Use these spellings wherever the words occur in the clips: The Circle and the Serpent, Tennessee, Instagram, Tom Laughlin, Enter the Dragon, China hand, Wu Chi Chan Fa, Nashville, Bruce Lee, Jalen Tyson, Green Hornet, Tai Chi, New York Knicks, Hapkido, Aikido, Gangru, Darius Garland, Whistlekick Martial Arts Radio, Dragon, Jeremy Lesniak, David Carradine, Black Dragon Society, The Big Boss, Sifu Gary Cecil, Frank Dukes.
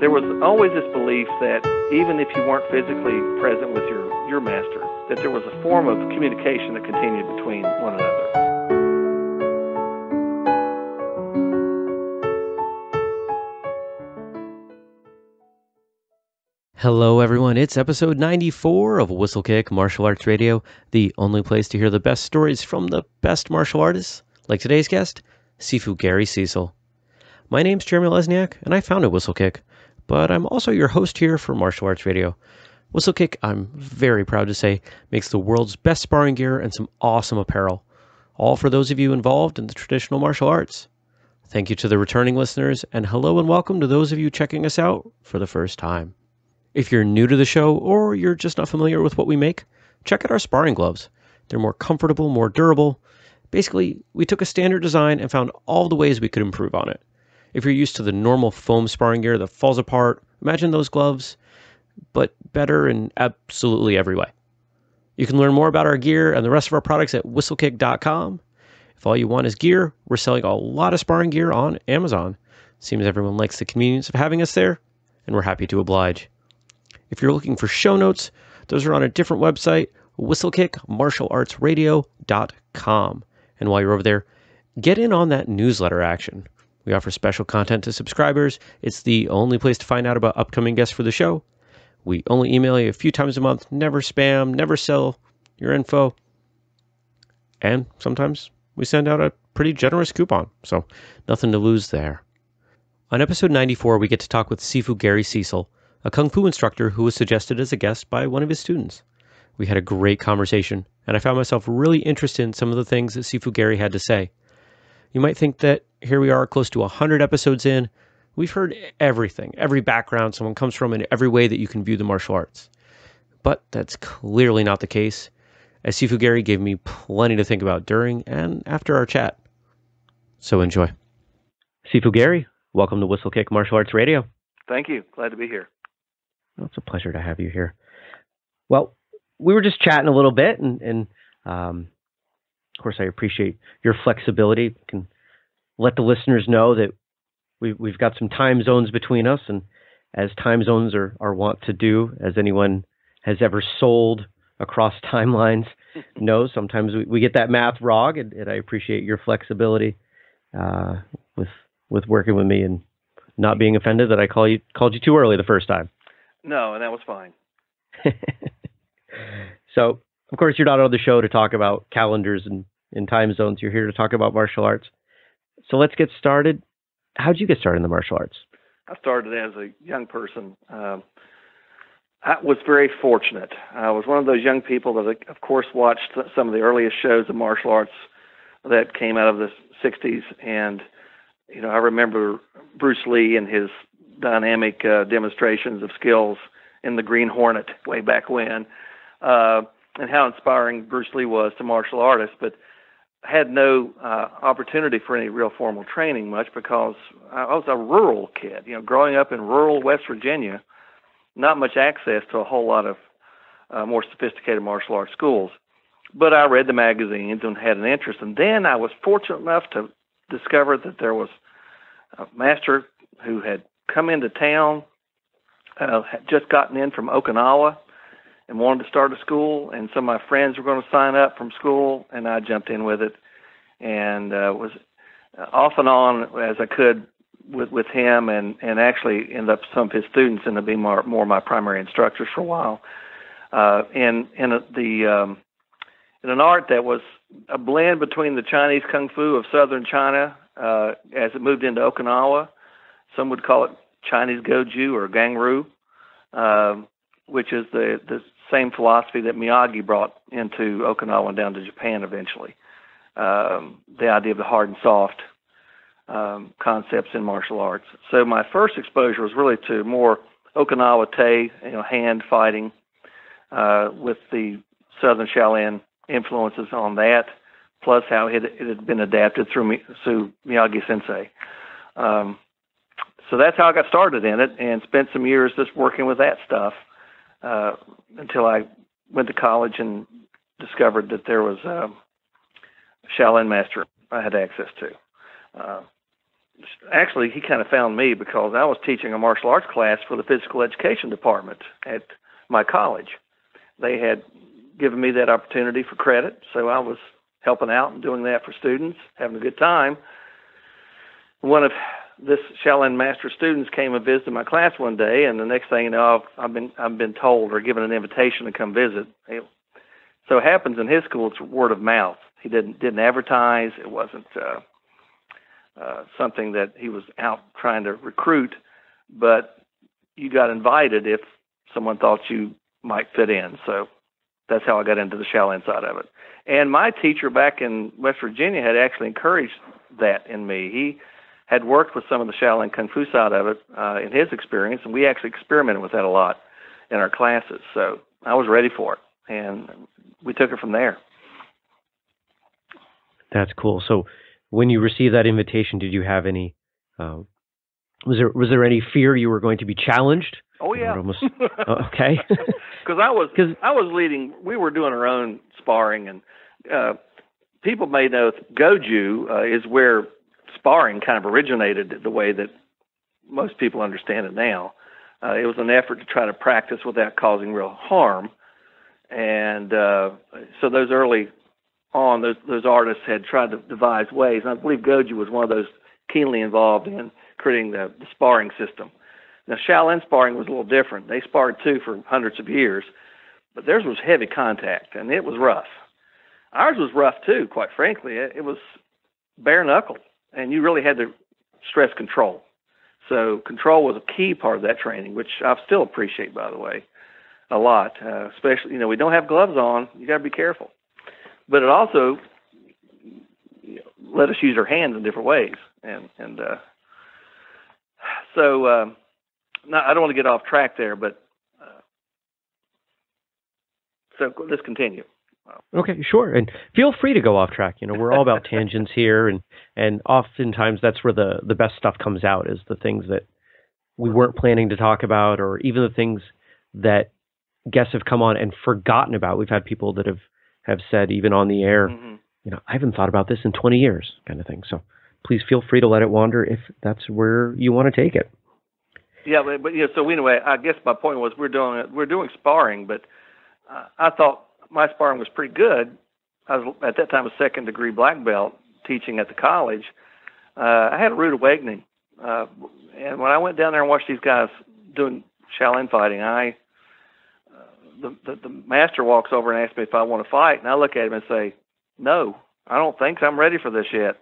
There was always this belief that even if you weren't physically present with your master, that there was a form of communication that continued between one another. Hello everyone, it's episode 94 of Whistlekick Martial Arts Radio, the only place to hear the best stories from the best martial artists, like today's guest, Sifu Gary Cecil. My name's Jeremy Lesniak, and I founded Whistlekick, but I'm also your host here for Martial Arts Radio. Whistlekick, I'm very proud to say, makes the world's best sparring gear and some awesome apparel, all for those of you involved in the traditional martial arts. Thank you to the returning listeners, and hello and welcome to those of you checking us out for the first time. If you're new to the show or you're just not familiar with what we make, check out our sparring gloves. They're more comfortable, more durable. Basically, we took a standard design and found all the ways we could improve on it. If you're used to the normal foam sparring gear that falls apart, imagine those gloves, but better in absolutely every way. You can learn more about our gear and the rest of our products at whistlekick.com. If all you want is gear, we're selling a lot of sparring gear on Amazon. Seems everyone likes the convenience of having us there, and we're happy to oblige. If you're looking for show notes, those are on a different website, whistlekickmartialartsradio.com. And while you're over there, get in on that newsletter action. We offer special content to subscribers. It's the only place to find out about upcoming guests for the show. We only email you a few times a month, never spam, never sell your info. And sometimes we send out a pretty generous coupon, so nothing to lose there. On episode 94, we get to talk with Sifu Gary Cecil, a Kung Fu instructor who was suggested as a guest by one of his students. We had a great conversation, and I found myself really interested in some of the things that Sifu Gary had to say. You might think that here we are close to 100 episodes in. We've heard everything, every background someone comes from, and every way that you can view the martial arts. But that's clearly not the case, as Sifu Gary gave me plenty to think about during and after our chat. So enjoy. Sifu Gary, welcome to Whistlekick Martial Arts Radio. Thank you. Glad to be here. Well, it's a pleasure to have you here. Well, we were just chatting a little bit, and of course, I appreciate your flexibility. We can let the listeners know that we've got some time zones between us, and as time zones are wont to do, as anyone has ever sold across timelines knows, sometimes we get that math wrong, and I appreciate your flexibility with working with me and not being offended that I called you too early the first time. No, and that was fine. So, of course, you're not on the show to talk about calendars and time zones. You're here to talk about martial arts. So let's get started. How did you get started in the martial arts? I started as a young person. I was very fortunate. I was one of those young people that, of course, watched some of the earliest shows of martial arts that came out of the 60s. And, you know, I remember Bruce Lee and his dynamic demonstrations of skills in the Green Hornet way back when, and how inspiring Bruce Lee was to martial artists, but had no opportunity for any real formal training much because I was a rural kid, you know, growing up in rural West Virginia, not much access to a whole lot of more sophisticated martial arts schools. But I read the magazines and had an interest, and then I was fortunate enough to discover that there was a master who had come into town, had just gotten in from Okinawa and wanted to start a school. And so my friends were going to sign up from school, and I jumped in with it and was off and on as I could with him, and actually ended up some of his students ended up being more my primary instructors for a while. In an art that was a blend between the Chinese Kung Fu of Southern China as it moved into Okinawa. Some would call it Chinese Goju or Gangru, which is the same philosophy that Miyagi brought into Okinawa and down to Japan eventually. The idea of the hard and soft concepts in martial arts. So my first exposure was really to more Okinawa Te, you know, hand fighting with the Southern Shaolin influences on that, plus how it had been adapted through Miyagi-sensei. So that's how I got started in it, and spent some years just working with that stuff until I went to college and discovered that there was a Shaolin master I had access to. actually, he kind of found me because I was teaching a martial arts class for the physical education department at my college. They had given me that opportunity for credit, so I was helping out and doing that for students, having a good time. One of this Shaolin master students came and visited my class one day, and the next thing you know, I've been told or given an invitation to come visit. So it happens in his school, it's word of mouth. He didn't advertise. It wasn't something that he was out trying to recruit, but you got invited if someone thought you might fit in. So that's how I got into the Shaolin side of it. And my teacher back in West Virginia had actually encouraged that in me. He had worked with some of the Shaolin Kung Fu side of it in his experience, and we actually experimented with that a lot in our classes. So I was ready for it, and we took it from there. That's cool. So when you received that invitation, did you have any, was there any fear you were going to be challenged? Oh yeah. Almost, okay. Because I was leading. We were doing our own sparring, and people may know Goju is where sparring kind of originated the way that most people understand it now. It was an effort to try to practice without causing real harm, and so those early on, those artists had tried to devise ways. And I believe Goju was one of those keenly involved in creating the sparring system. Now, Shaolin sparring was a little different. They sparred, too, for hundreds of years, but theirs was heavy contact, and it was rough. Ours was rough, too, quite frankly. It was bare-knuckle, and you really had to stress control. So control was a key part of that training, which I still appreciate, by the way, a lot. Especially, we don't have gloves on. You got to be careful. But it also let us use our hands in different ways. No, I don't want to get off track there, but so let's continue. Okay, sure, and feel free to go off track. We're all about tangents here, and oftentimes that's where the best stuff comes out, is the things that we weren't planning to talk about, or even the things that guests have come on and forgotten about. We've had people that have said, even on the air, mm-hmm. I haven't thought about this in 20 years, kind of thing. So please feel free to let it wander if that's where you want to take it. Yeah, so anyway, I guess my point was we're doing sparring, but I thought my sparring was pretty good. I was at that time a second-degree black belt teaching at the college. I had a rude awakening, and when I went down there and watched these guys doing Shaolin fighting, the master walks over and asks me if I want to fight, and I look at him and say, "No, I don't think so. I'm ready for this yet."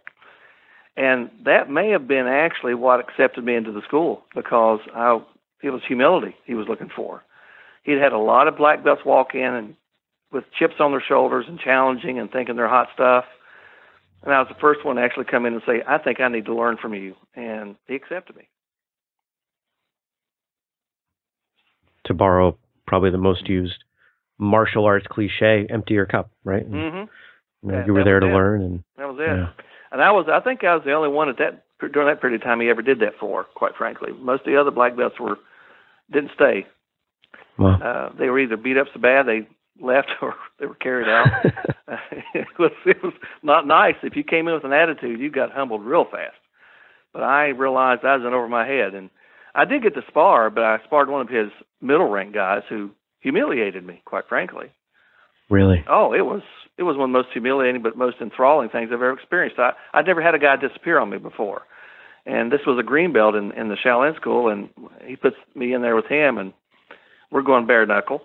And that may have been actually what accepted me into the school, because it was humility he was looking for. He'd had a lot of black belts walk in and with chips on their shoulders and challenging and thinking they're hot stuff. And I was the first one to actually come in and say, I think I need to learn from you. And he accepted me. To borrow probably the most used martial arts cliche, empty your cup, right? And, mm-hmm. You were there to learn. And that was it. Yeah. And I think I was the only one during that period of time he ever did that for, quite frankly. Most of the other black belts didn't stay. Wow. They were either beat up so bad they left, or they were carried out. It was not nice. If you came in with an attitude, you got humbled real fast. But I realized I was in over my head. And I did get to spar, but I sparred one of his middle-rank guys who humiliated me, quite frankly. Really? Oh, it was one of the most humiliating but most enthralling things I've ever experienced. I'd never had a guy disappear on me before. And this was a green belt in the Shaolin school, and he puts me in there with him, and we're going bare knuckle,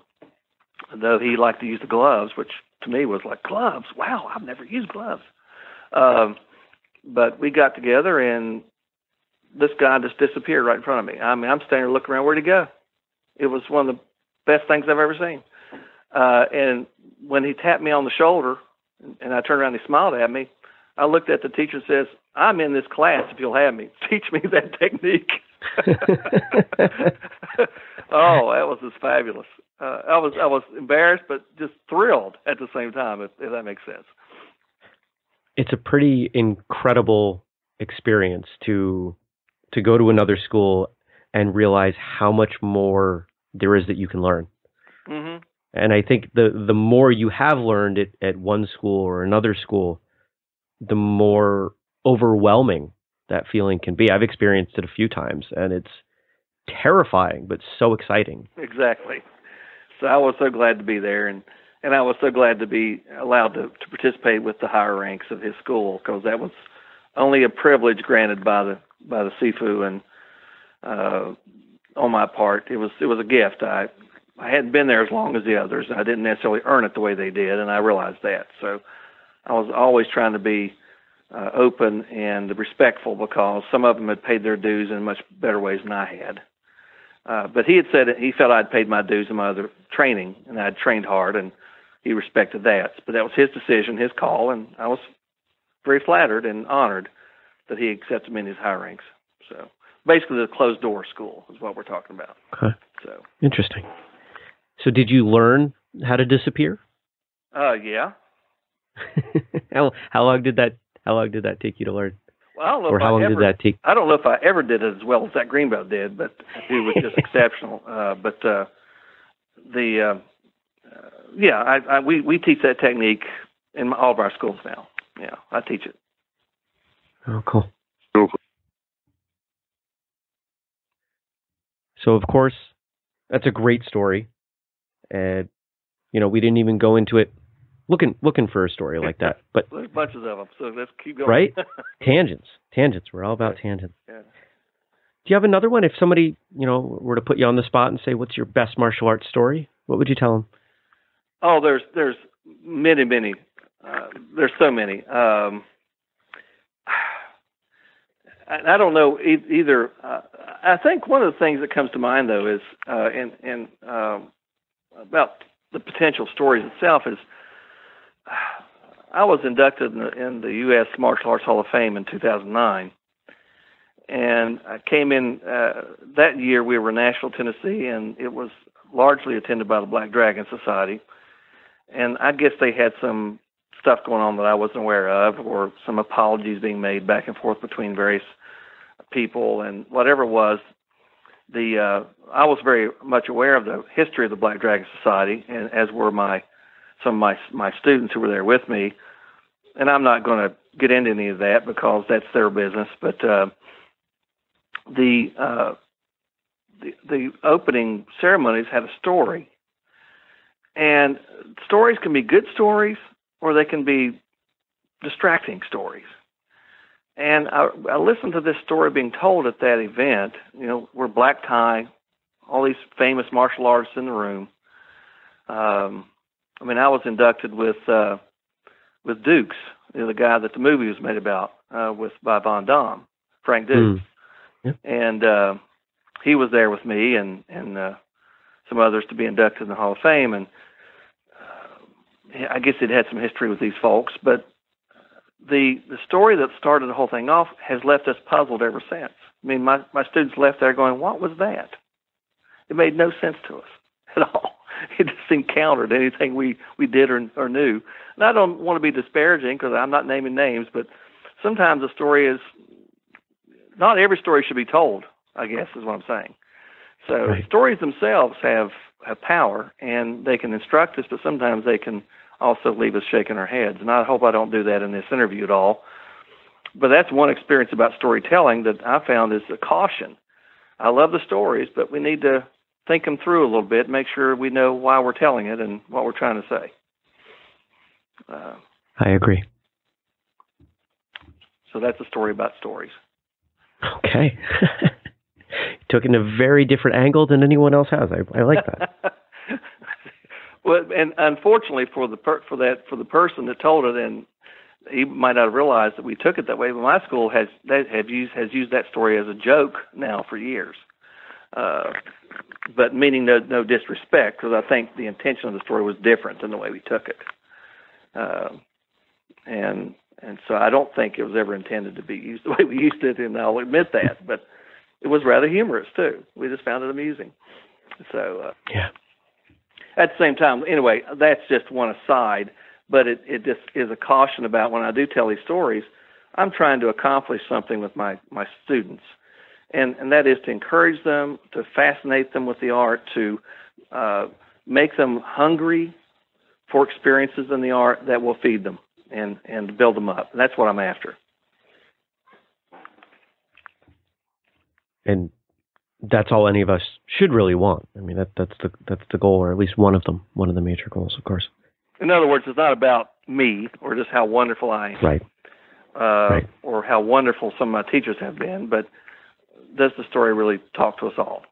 though he liked to use the gloves, which to me was like, gloves? Wow, I've never used gloves. But we got together, and this guy just disappeared right in front of me. I mean, I'm standing there looking around, where'd he go? It was one of the best things I've ever seen. And when he tapped me on the shoulder and I turned around and he smiled at me, I looked at the teacher and says, I'm in this class if you'll have me. Teach me that technique. Oh, that was just fabulous. I was embarrassed but just thrilled at the same time, if that makes sense. It's a pretty incredible experience to go to another school and realize how much more there is that you can learn. Mm-hmm. And I think the more you have learned at one school or another school, the more overwhelming that feeling can be. I've experienced it a few times, and it's terrifying, but so exciting. Exactly. So I was so glad to be there, and I was so glad to be allowed to participate with the higher ranks of his school, because that was only a privilege granted by the Sifu, and on my part, it was a gift. I hadn't been there as long as the others. I didn't necessarily earn it the way they did, and I realized that. So I was always trying to be open and respectful, because some of them had paid their dues in much better ways than I had. But he had said that he felt I'd paid my dues in my other training, and I'd trained hard, and he respected that. But that was his decision, his call, and I was very flattered and honored that he accepted me in his high ranks. So basically, the closed-door school is what we're talking about. Okay. So interesting. So did you learn how to disappear? Yeah. How long did that take you to learn? Well, I don't know if I ever did it as well as that greenbelt did, but he was just exceptional. We teach that technique in all of our schools now. Yeah, I teach it. Oh, cool. So, of course, that's a great story. And, we didn't even go into it looking for a story like that. But there's bunches of them, so let's keep going. Right? Tangents. We're all about tangents. Yeah. Do you have another one? If somebody, were to put you on the spot and say, what's your best martial arts story? What would you tell them? Oh, there's many, many. There's so many. I don't know either. I think one of the things that comes to mind, though, is about the potential stories itself is I was inducted in the U.S. Martial Arts Hall of Fame in 2009, and I came in that year. We were in Nashville, Tennessee, and it was largely attended by the Black Dragon Society, and I guess they had some stuff going on that I wasn't aware of, or some apologies being made back and forth between various people, and whatever it was. I was very much aware of the history of the Black Dragon Society, and as were some of my students who were there with me. And I'm not going to get into any of that because that's their business. But the opening ceremonies had a story, and stories can be good stories, or they can be distracting stories. And I listened to this story being told at that event, we're black tie, all these famous martial artists in the room. I was inducted with Dukes, the guy that the movie was made about, by Van Damme, Frank Dukes. Mm. Yep. And he was there with me and some others to be inducted in the Hall of Fame, and I guess it had some history with these folks, but the story that started the whole thing off has left us puzzled ever since. I mean, my students left there going, what was that? It made no sense to us at all. It just encountered anything we did or knew. And I don't want to be disparaging because I'm not naming names, but sometimes a story is, not every story should be told, I guess is what I'm saying. So right. Stories themselves have power, and they can instruct us, but sometimes they can also leave us shaking our heads. And I hope I don't do that in this interview at all. But that's one experience about storytelling that I found is a caution. I love the stories, but we need to think them through a little bit, make sure we know why we're telling it and what we're trying to say. I agree. So that's a story about stories. Okay. Took in a very different angle than anyone else has. I like that. Well, and unfortunately for the person that told it, and he might not have realized that we took it that way. But my school has used that story as a joke now for years. But meaning no disrespect, because I think the intention of the story was different than the way we took it. And so I don't think it was ever intended to be used the way we used it, and I'll admit that. But it was rather humorous, too. We just found it amusing. So, yeah. At the same time, anyway, that's just one aside, but it just is a caution about when I do tell these stories, I'm trying to accomplish something with my students, and that is to encourage them, to fascinate them with the art, to make them hungry for experiences in the art that will feed them and build them up. And that's what I'm after. And that's all any of us should really want. I mean, that's the goal, or at least one of the major goals, of course. In other words, it's not about me or just how wonderful I am, right. or how wonderful some of my teachers have been, but does the story really talk to us all?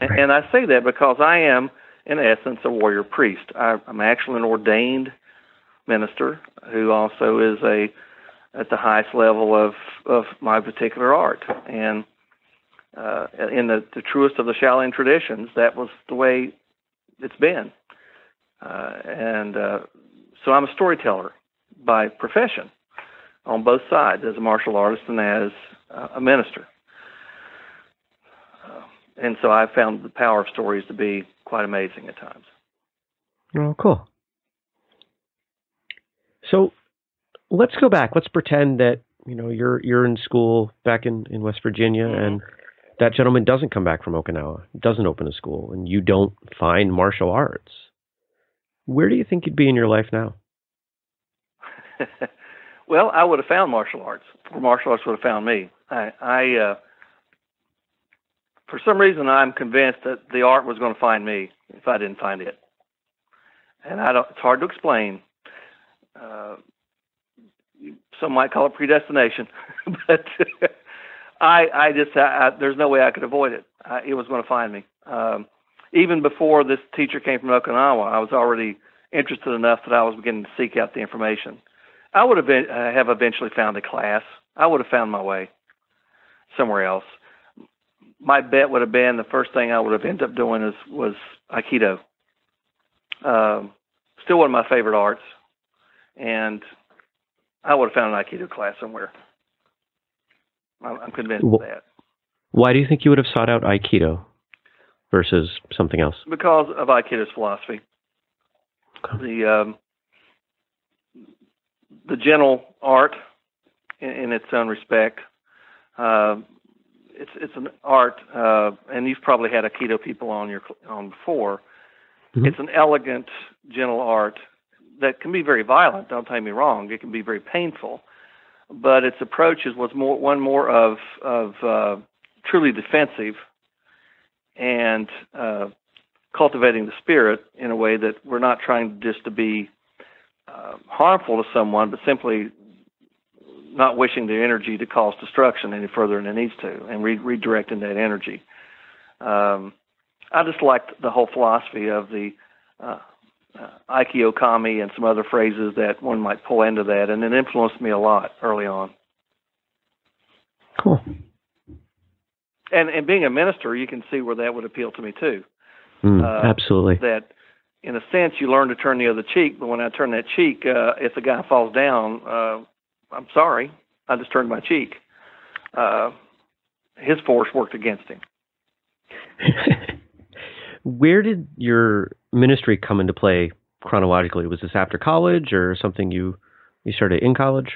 And I say that because I am, in essence, a warrior priest. I'm actually an ordained minister who also is at the highest level of my particular art. And in the truest of the Shaolin traditions, that was the way it's been. So I'm a storyteller by profession on both sides, as a martial artist and as a minister. And so I found the power of stories to be quite amazing at times. Oh, cool. So let's go back. Let's pretend that, you're in school back in West Virginia, mm-hmm. and that gentleman doesn't come back from Okinawa, doesn't open a school, and you don't find martial arts. Where do you think you'd be in your life now? Well, I would have found martial arts, or martial arts would have found me. I for some reason, I'm convinced that the art was going to find me if I didn't find it. And it's hard to explain. Some might call it predestination, but I there's no way I could avoid it. It was going to find me. Even before this teacher came from Okinawa, I was already interested enough that I was beginning to seek out the information. I would have eventually found a class. I would have found my way somewhere else. My bet would have been the first thing I would have ended up doing was Aikido. Still one of my favorite arts. And I would have found an Aikido class somewhere. I'm convinced of that. Why do you think you would have sought out Aikido versus something else? Because of Aikido's philosophy. Okay. The gentle art in its own respect, It's an art, and you've probably had Aikido people on before. Mm-hmm. It's an elegant, gentle art that can be very violent. Don't take me wrong; it can be very painful, but its approach was more of truly defensive and cultivating the spirit in a way that we're not trying just to be harmful to someone, but simply not wishing the energy to cause destruction any further than it needs to, and redirecting that energy. I just liked the whole philosophy of the aikyo-kami and some other phrases that one might pull into that, and it influenced me a lot early on. Cool. And being a minister, you can see where that would appeal to me too. Absolutely. That, in a sense, you learn to turn the other cheek, but when I turn that cheek, if the guy falls down, I'm sorry, I just turned my cheek. His force worked against him. Where did your ministry come into play chronologically? Was this after college or something you started in college?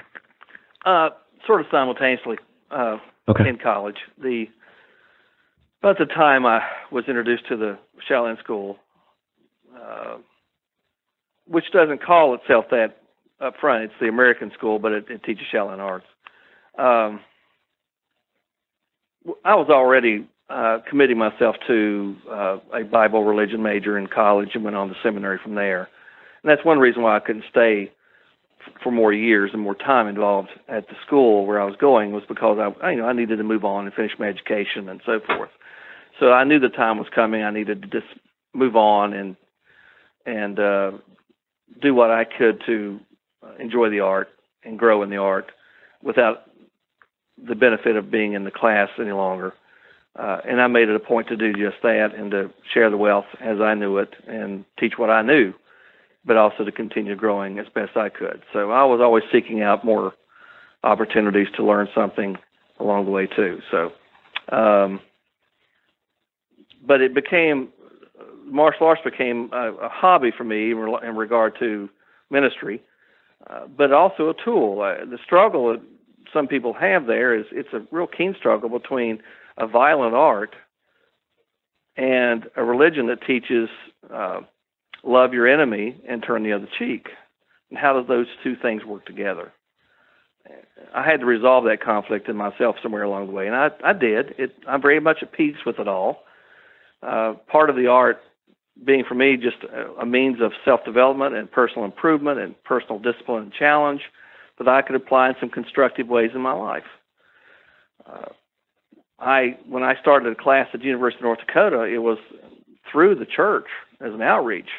Sort of simultaneously in college. About the time I was introduced to the Shaolin School, which doesn't call itself that up front, it's the American school, but it teaches Shaolin arts. I was already committing myself to a Bible religion major in college and went on to seminary from there. And that's one reason why I couldn't stay for more years and more time involved at the school where I was going, was because I needed to move on and finish my education and so forth. So I knew the time was coming. I needed to just move on and do what I could to enjoy the art and grow in the art without the benefit of being in the class any longer. And I made it a point to do just that and to share the wealth as I knew it and teach what I knew, but also to continue growing as best I could. So I was always seeking out more opportunities to learn something along the way too. So, but it became, martial arts became a hobby for me in regard to ministry, but also a tool. The struggle that some people have there is it's a real keen struggle between a violent art and a religion that teaches love your enemy and turn the other cheek. And how do those two things work together? I had to resolve that conflict in myself somewhere along the way, and I did. I'm very much at peace with it all. Part of the art being for me just a means of self-development and personal improvement and personal discipline and challenge that I could apply in some constructive ways in my life. When I started a class at the University of North Dakota, it was through the church as an outreach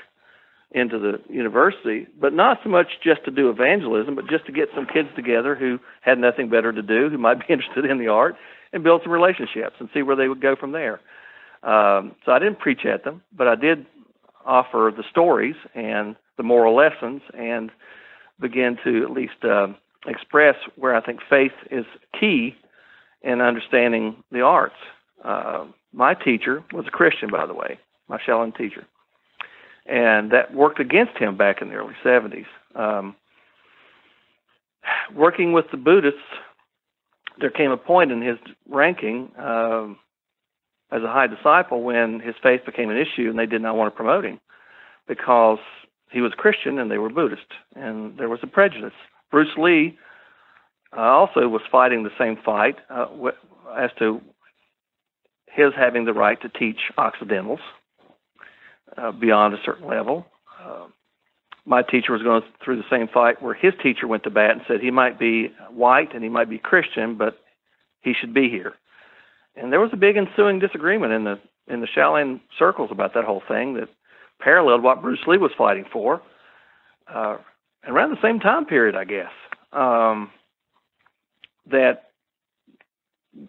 into the university, but not so much just to do evangelism, but just to get some kids together who had nothing better to do, who might be interested in the art, and build some relationships and see where they would go from there. So I didn't preach at them, but I did offer the stories and the moral lessons and begin to at least express where I think faith is key in understanding the arts. My teacher was a Christian, by the way, my Shaolin teacher. And that worked against him back in the early 70s. Working with the Buddhists, there came a point in his ranking as a high disciple when his faith became an issue and they did not want to promote him because he was Christian and they were Buddhist, and there was a prejudice. Bruce Lee also was fighting the same fight as to his having the right to teach Occidentals. Beyond a certain level. My teacher was going through the same fight where his teacher went to bat and said he might be white and he might be Christian, but he should be here. And there was a big ensuing disagreement in the Shaolin circles about that whole thing that paralleled what Bruce Lee was fighting for around the same time period, I guess. That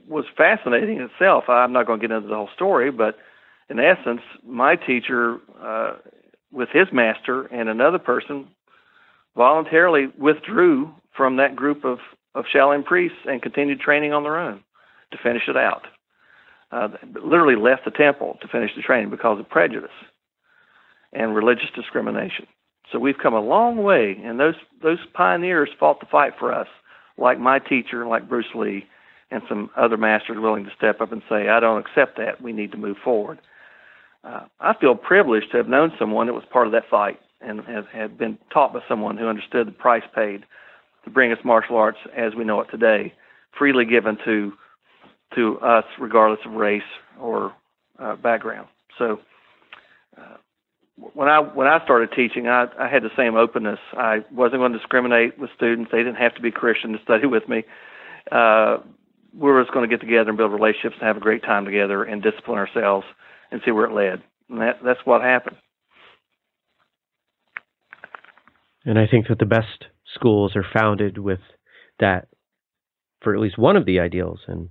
was fascinating in itself. I'm not going to get into the whole story, but in essence, my teacher, with his master and another person, voluntarily withdrew from that group of Shaolin priests and continued training on their own to finish it out. Literally left the temple to finish the training because of prejudice and religious discrimination. So we've come a long way, and those pioneers fought the fight for us, like my teacher, like Bruce Lee, and some other masters willing to step up and say, I don't accept that. We need to move forward. I feel privileged to have known someone that was part of that fight and had been taught by someone who understood the price paid to bring us martial arts as we know it today, freely given to us regardless of race or background. So when I started teaching, I had the same openness. I wasn't going to discriminate with students. They didn't have to be Christian to study with me. We were just going to get together and build relationships and have a great time together and discipline ourselves and see where it led. And that's what happened. And I think that the best schools are founded with that for at least one of the ideals. And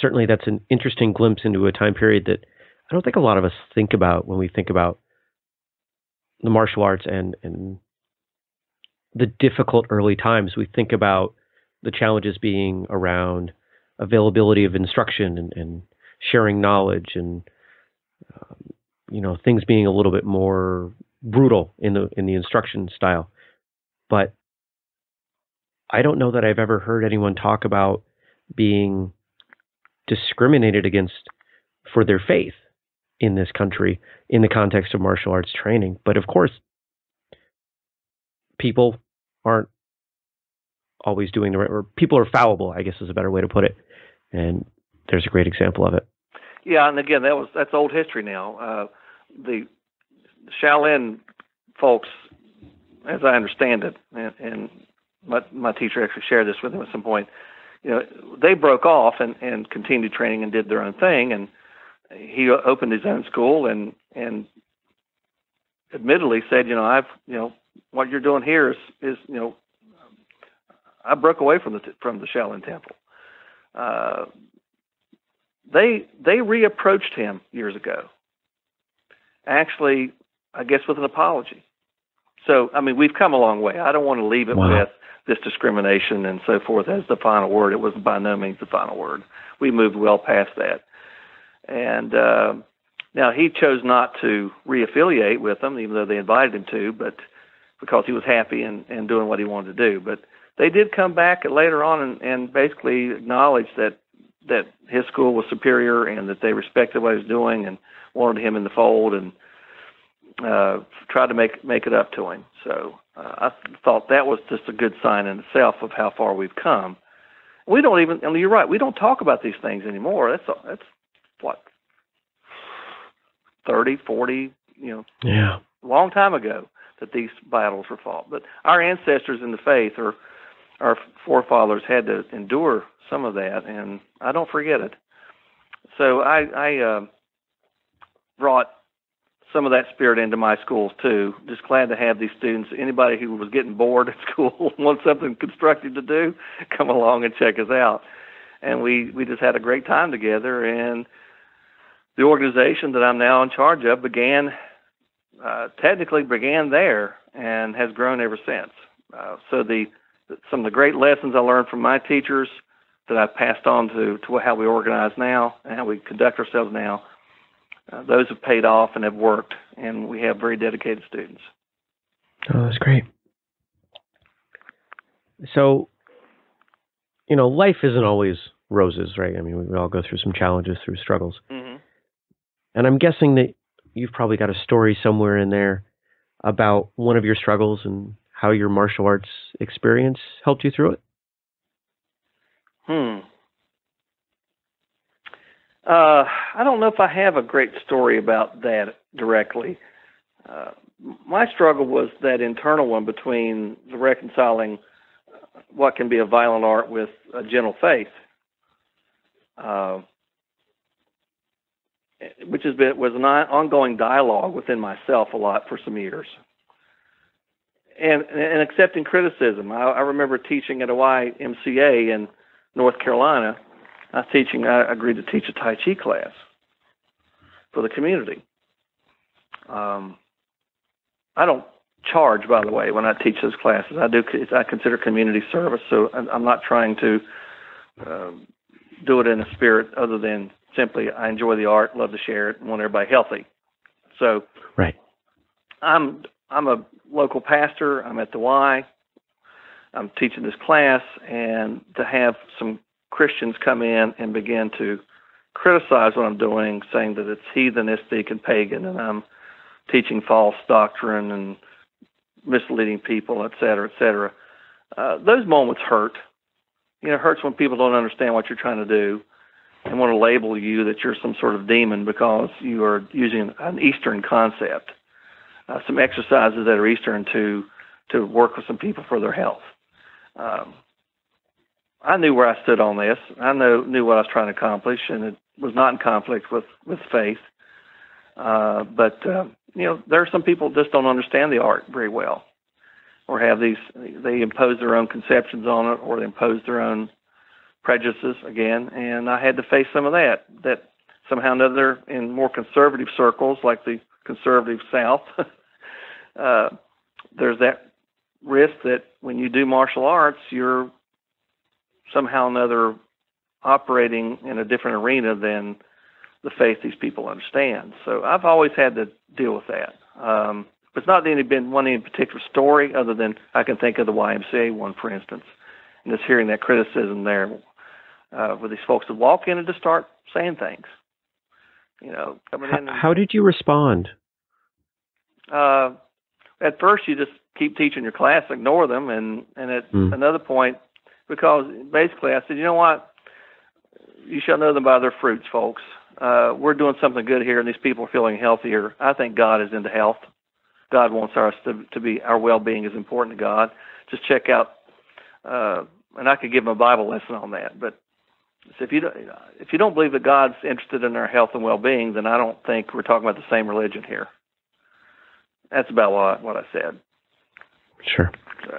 certainly that's an interesting glimpse into a time period that I don't think a lot of us think about when we think about the martial arts and the difficult early times. We think about the challenges being around availability of instruction and sharing knowledge and, things being a little bit more brutal in the instruction style. But I don't know that I've ever heard anyone talk about being discriminated against for their faith in this country in the context of martial arts training. But of course, people aren't always doing the right, or people are fallible, I guess is a better way to put it. And there's a great example of it. Yeah. And again, that's old history now. The Shaolin folks, as I understand it, and my teacher actually shared this with him at some point, they broke off and continued training and did their own thing. And he opened his own school and admittedly said, what you're doing here is I broke away from the Shaolin temple. They reapproached him years ago. Actually, I guess with an apology. So, we've come a long way. I don't want to leave it with this discrimination and so forth as the final word. It was by no means the final word. We moved well past that. And now he chose not to reaffiliate with them, even though they invited him to, but because he was happy and doing what he wanted to do. But they did come back later on and basically acknowledge that his school was superior and that they respected what he was doing and wanted him in the fold. And tried to make it up to him. So I thought that was just a good sign in itself of how far we've come. We don't even, and you're right, we don't talk about these things anymore. That's what, 30, 40, long time ago that these battles were fought. But our ancestors in the faith, or our forefathers, had to endure some of that, and I don't forget it. So I brought some of that spirit into my schools too. Just glad to have these students. Anybody who was getting bored at school wants something constructive to do, come along and check us out. And we just had a great time together. And the organization that I'm now in charge of technically began there and has grown ever since. Some of the great lessons I learned from my teachers that I've passed on to how we organize now and how we conduct ourselves now, those have paid off and have worked, and we have very dedicated students. Oh, that's great. So, life isn't always roses, right? I mean, we all go through some challenges, through struggles. Mm-hmm. And I'm guessing that you've probably got a story somewhere in there about one of your struggles and how your martial arts experience helped you through it. I don't know if I have a great story about that directly. My struggle was that internal one between the reconciling what can be a violent art with a gentle faith, which was an ongoing dialogue within myself a lot for some years. And accepting criticism. I remember teaching at a YMCA in North Carolina. I agreed to teach a Tai Chi class for the community. I don't charge, by the way, when I teach those classes. I consider community service, so I'm not trying to do it in a spirit other than simply I enjoy the art, love to share it, and want everybody healthy. So right. I'm a local pastor. I'm at the Y. I'm teaching this class, and to have some Christians come in and begin to criticize what I'm doing, saying that it's heathenistic and pagan, and I'm teaching false doctrine and misleading people, et cetera, et cetera. Those moments hurt. It hurts when people don't understand what you're trying to do and want to label you that you're some sort of demon because you are using an Eastern concept, some exercises that are Eastern to work with some people for their health. I knew where I stood on this. I knew what I was trying to accomplish, and it was not in conflict with faith. But there are some people that just don't understand the art very well, or they impose their own conceptions on it, or they impose their own prejudices again. And I had to face some of that somehow or another in more conservative circles, like the conservative South. There's that risk that when you do martial arts, you're somehow or another operating in a different arena than the faith these people understand. So I've always had to deal with that. It's not been one any particular story other than I can think of the YMCA one, for instance, and just hearing that criticism there where these folks would walk in and just start saying things. Coming in. How did you respond? At first, you just keep teaching your class, ignore them, and at another point, because basically I said, you know what? You shall know them by their fruits, folks. We're doing something good here, and these people are feeling healthier. I think God is into health. God wants us to be, our well-being is important to God. Just check out, and I could give them a Bible lesson on that. But if you don't believe that God's interested in our health and well-being, then I don't think we're talking about the same religion here. That's about what I said. Sure. So.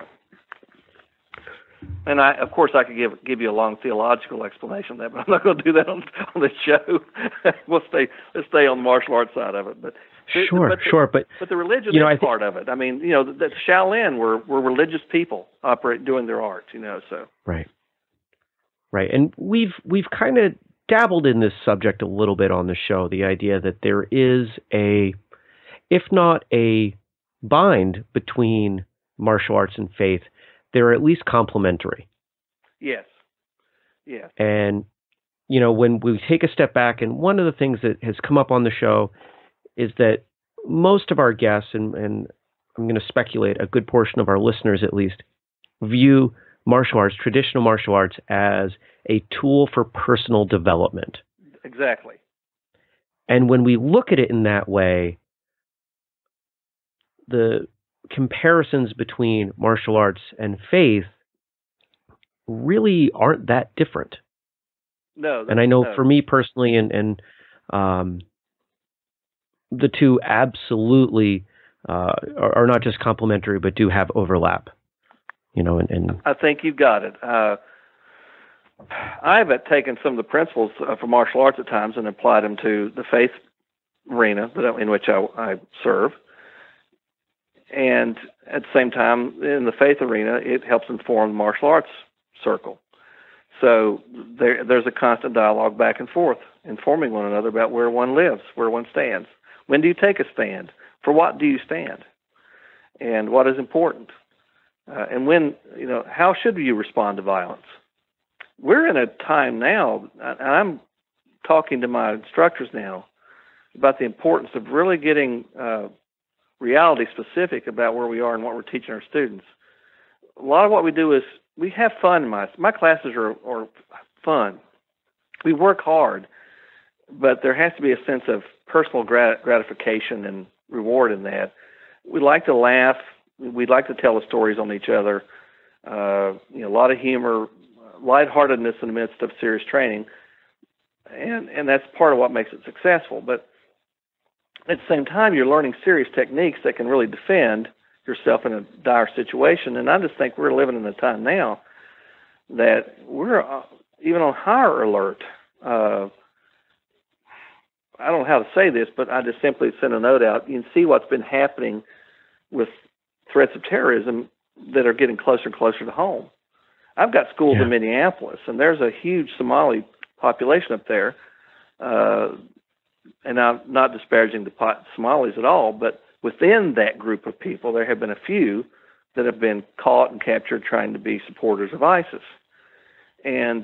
And I could give you a long theological explanation of that, but I'm not going to do that on this show. Let's stay on the martial arts side of it. But the religious part of it. I mean, the Shaolin were religious people doing their art. So right. And we've kind of dabbled in this subject a little bit on the show. The idea that there is a, if not a bind between martial arts and faith, they're at least complementary. Yes. Yeah. And, when we take a step back, and one of the things that has come up on the show is that most of our guests, and I'm going to speculate a good portion of our listeners at least, view martial arts, traditional martial arts, as a tool for personal development. Exactly. And when we look at it in that way, the comparisons between martial arts and faith really aren't that different. No. And I know for me personally, and the two absolutely are not just complementary, but do have overlap. You know, and I think you've got it. I've taken some of the principles from martial arts at times and applied them to the faith arena in which I serve. And at the same time, in the faith arena, it helps inform the martial arts circle. So there's a constant dialogue back and forth, informing one another about where one lives, where one stands. When do you take a stand? For what do you stand? And what is important? And when, you know, how should you respond to violence? We're in a time now, and I'm talking to my instructors now about the importance of really getting reality specific about where we are and what we're teaching our students. A lot of what we do is we have fun. My classes are fun. We work hard, but there has to be a sense of personal gratification and reward in that. We like to laugh. We'd like to tell the stories on each other. You know, a lot of humor, lightheartedness in the midst of serious training, and that's part of what makes it successful. But at the same time, you're learning serious techniques that can really defend yourself in a dire situation. And I just think we're living in a time now that we're even on higher alert. I don't know how to say this, but I just simply sent a note out. You can see what's been happening with threats of terrorism that are getting closer and closer to home. I've got schools in Minneapolis, and there's a huge Somali population up there. And I'm not disparaging the Somalis at all, but within that group of people, there have been a few that have been caught and captured trying to be supporters of ISIS. And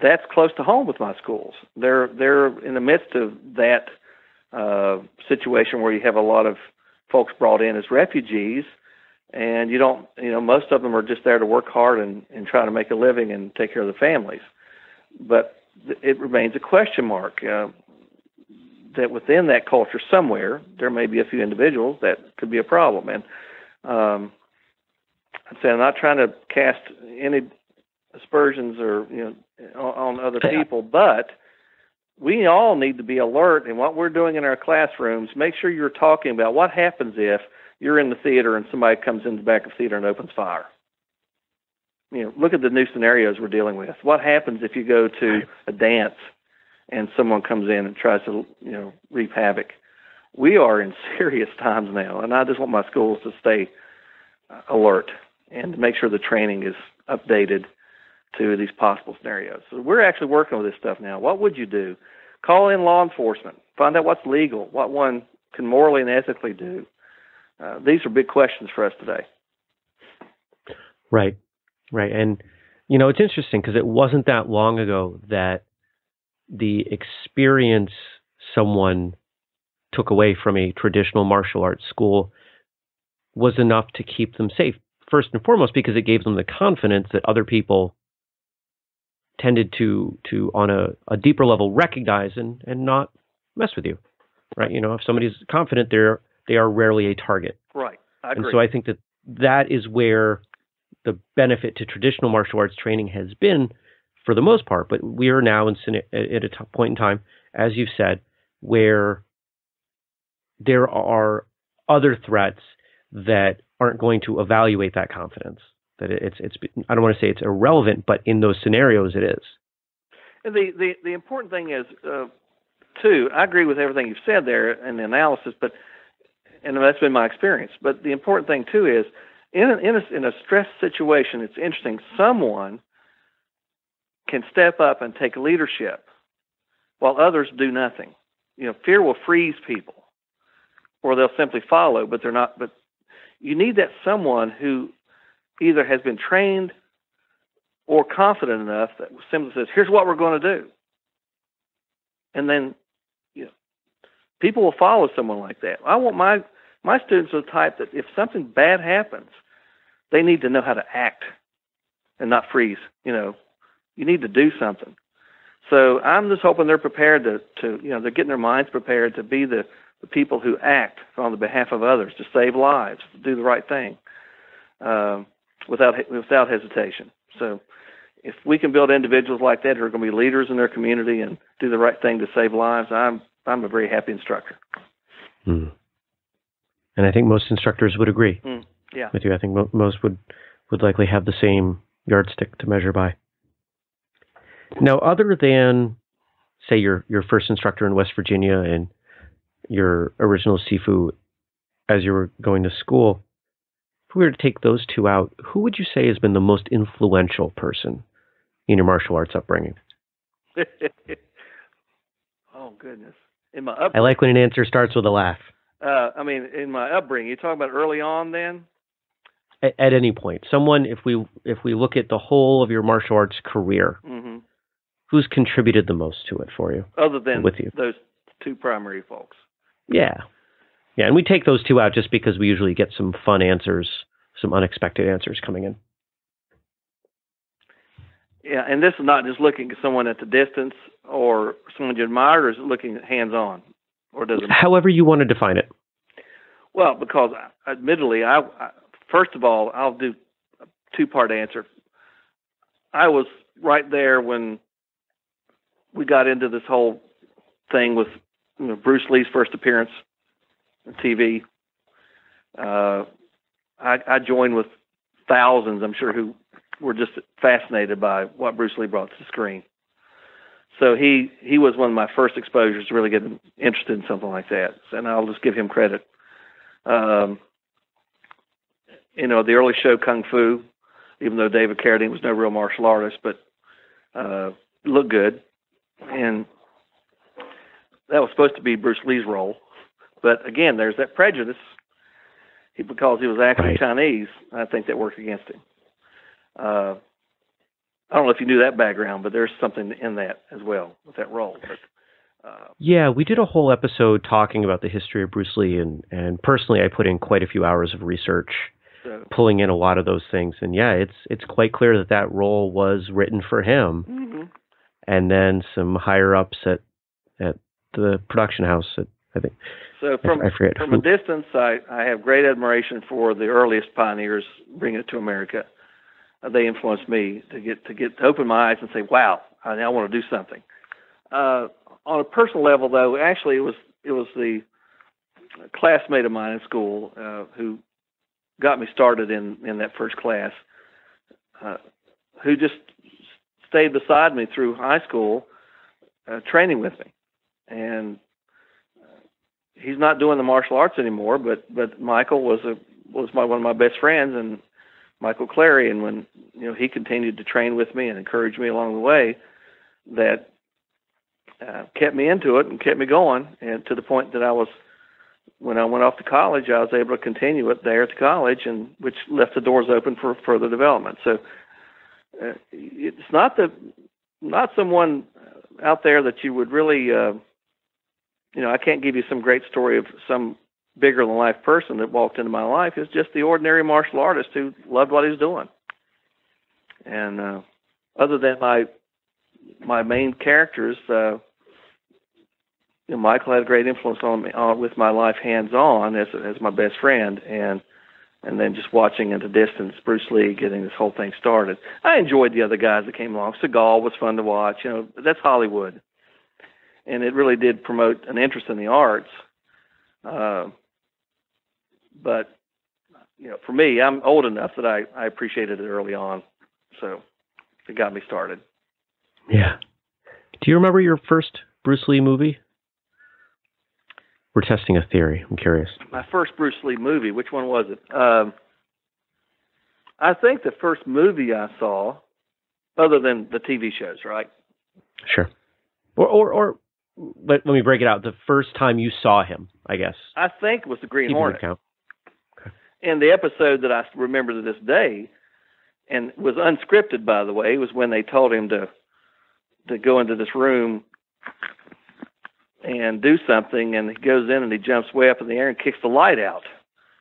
that's close to home with my schools. They're in the midst of that situation where you have a lot of folks brought in as refugees, and most of them are just there to work hard and try to make a living and take care of the families. But it remains a question mark that within that culture somewhere, there may be a few individuals that could be a problem. And I'd say I'm not trying to cast any aspersions or on other people, but we all need to be alert in what we're doing in our classrooms. Make sure you're talking about what happens if you're in the theater and somebody comes in the back of the theater and opens fire. Look at the new scenarios we're dealing with. What happens if you go to a dance and someone comes in and tries to, reap havoc? We are in serious times now, and I just want my schools to stay alert and make sure the training is updated to these possible scenarios. So we're actually working with this stuff now. What would you do? Call in law enforcement. Find out what's legal, what one can morally and ethically do. These are big questions for us today. Right. Right. And, it's interesting because it wasn't that long ago that the experience someone took away from a traditional martial arts school was enough to keep them safe, first and foremost, because it gave them the confidence that other people tended to on a deeper level, recognize and not mess with you. Right. If somebody's confident, they are rarely a target. Right. I agree. And so I think that is where the benefit to traditional martial arts training has been for the most part, but we are now at a point in time, as you've said, where there are other threats that aren't going to evaluate that confidence. That it's I don't want to say it's irrelevant, but in those scenarios it is. And the important thing is, too, I agree with everything you've said there and the analysis, and that's been my experience, but the important thing too is, in a stress situation, it's interesting. Someone can step up and take leadership while others do nothing. Fear will freeze people, or they'll simply follow, but they're not. But you need that someone who either has been trained or confident enough that simply says, "Here's what we're going to do," and then People will follow someone like that. I want my students are the type that if something bad happens, they need to know how to act and not freeze. You know, you need to do something. So I'm just hoping they're prepared to they're getting their minds prepared to be the people who act on the behalf of others, to save lives, to do the right thing without hesitation. So if we can build individuals like that who are going to be leaders in their community and do the right thing to save lives, I'm a very happy instructor. Mm. And I think most instructors would agree with you. I think most would likely have the same yardstick to measure by. Now, other than, say, your first instructor in West Virginia and your original Sifu as you were going to school, if we were to take those two out, who would you say has been the most influential person in your martial arts upbringing? Oh, goodness. In my upbringing, I like when an answer starts with a laugh. In my upbringing, you're talking about early on then? At any point. Someone, if we look at the whole of your martial arts career, mm-hmm. who's contributed the most to it for you? Other than with you? Those two primary folks. Yeah. Yeah, and we take those two out just because we usually get some fun answers, some unexpected answers coming in. Yeah, and this is not just looking at someone at the distance or someone you admire, or is it looking hands-on? Or does it matter? However you want to define it. Well, because admittedly, first of all, I'll do a two-part answer. I was right there when we got into this whole thing with Bruce Lee's first appearance on TV. I joined with thousands, I'm sure, who were just fascinated by what Bruce Lee brought to the screen. So he was one of my first exposures to really getting interested in something like that, and I'll just give him credit. The early show Kung Fu, even though David Carradine was no real martial artist, but looked good. And that was supposed to be Bruce Lee's role. But again, there's that prejudice. Because he was actually right. Chinese, I think that worked against him. I don't know if you knew that background, but there's something in that as well with that role. But, yeah, we did a whole episode talking about the history of Bruce Lee, and personally I put in quite a few hours of research. So, pulling in a lot of those things. And yeah, it's quite clear that role was written for him. Mm-hmm. And then some higher ups at the production house, I think. So from a distance, I have great admiration for the earliest pioneers bringing it to America. They influenced me to open my eyes and say, wow, I now want to do something. On a personal level, though, actually it was the classmate of mine in school who got me started in that first class, who just stayed beside me through high school, training with me. And he's not doing the martial arts anymore, but Michael was one of my best friends, and Michael Clary. And when he continued to train with me and encourage me along the way, that kept me into it and kept me going, and to the point that when I went off to college, I was able to continue it there at the college, and which left the doors open for further development. So it's not someone out there that you would really, I can't give you some great story of some bigger than life person that walked into my life. It's just the ordinary martial artist who loved what he was doing. And other than my main characters, Michael had a great influence on me with my life hands-on as my best friend, and then just watching at a distance Bruce Lee getting this whole thing started. I enjoyed the other guys that came along. Seagal was fun to watch. That's Hollywood, and it really did promote an interest in the arts. But for me, I'm old enough that I appreciated it early on, so it got me started. Yeah. Do you remember your first Bruce Lee movie? We're testing a theory. I'm curious. My first Bruce Lee movie, which one was it? I think the first movie I saw, other than the TV shows, right? Sure. Or let me break it out. The first time you saw him, I guess. I think it was the Green Hornet. Okay. And the episode that I remember to this day, and was unscripted, by the way, was when they told him to go into this room and do something, and he goes in and he jumps way up in the air and kicks the light out,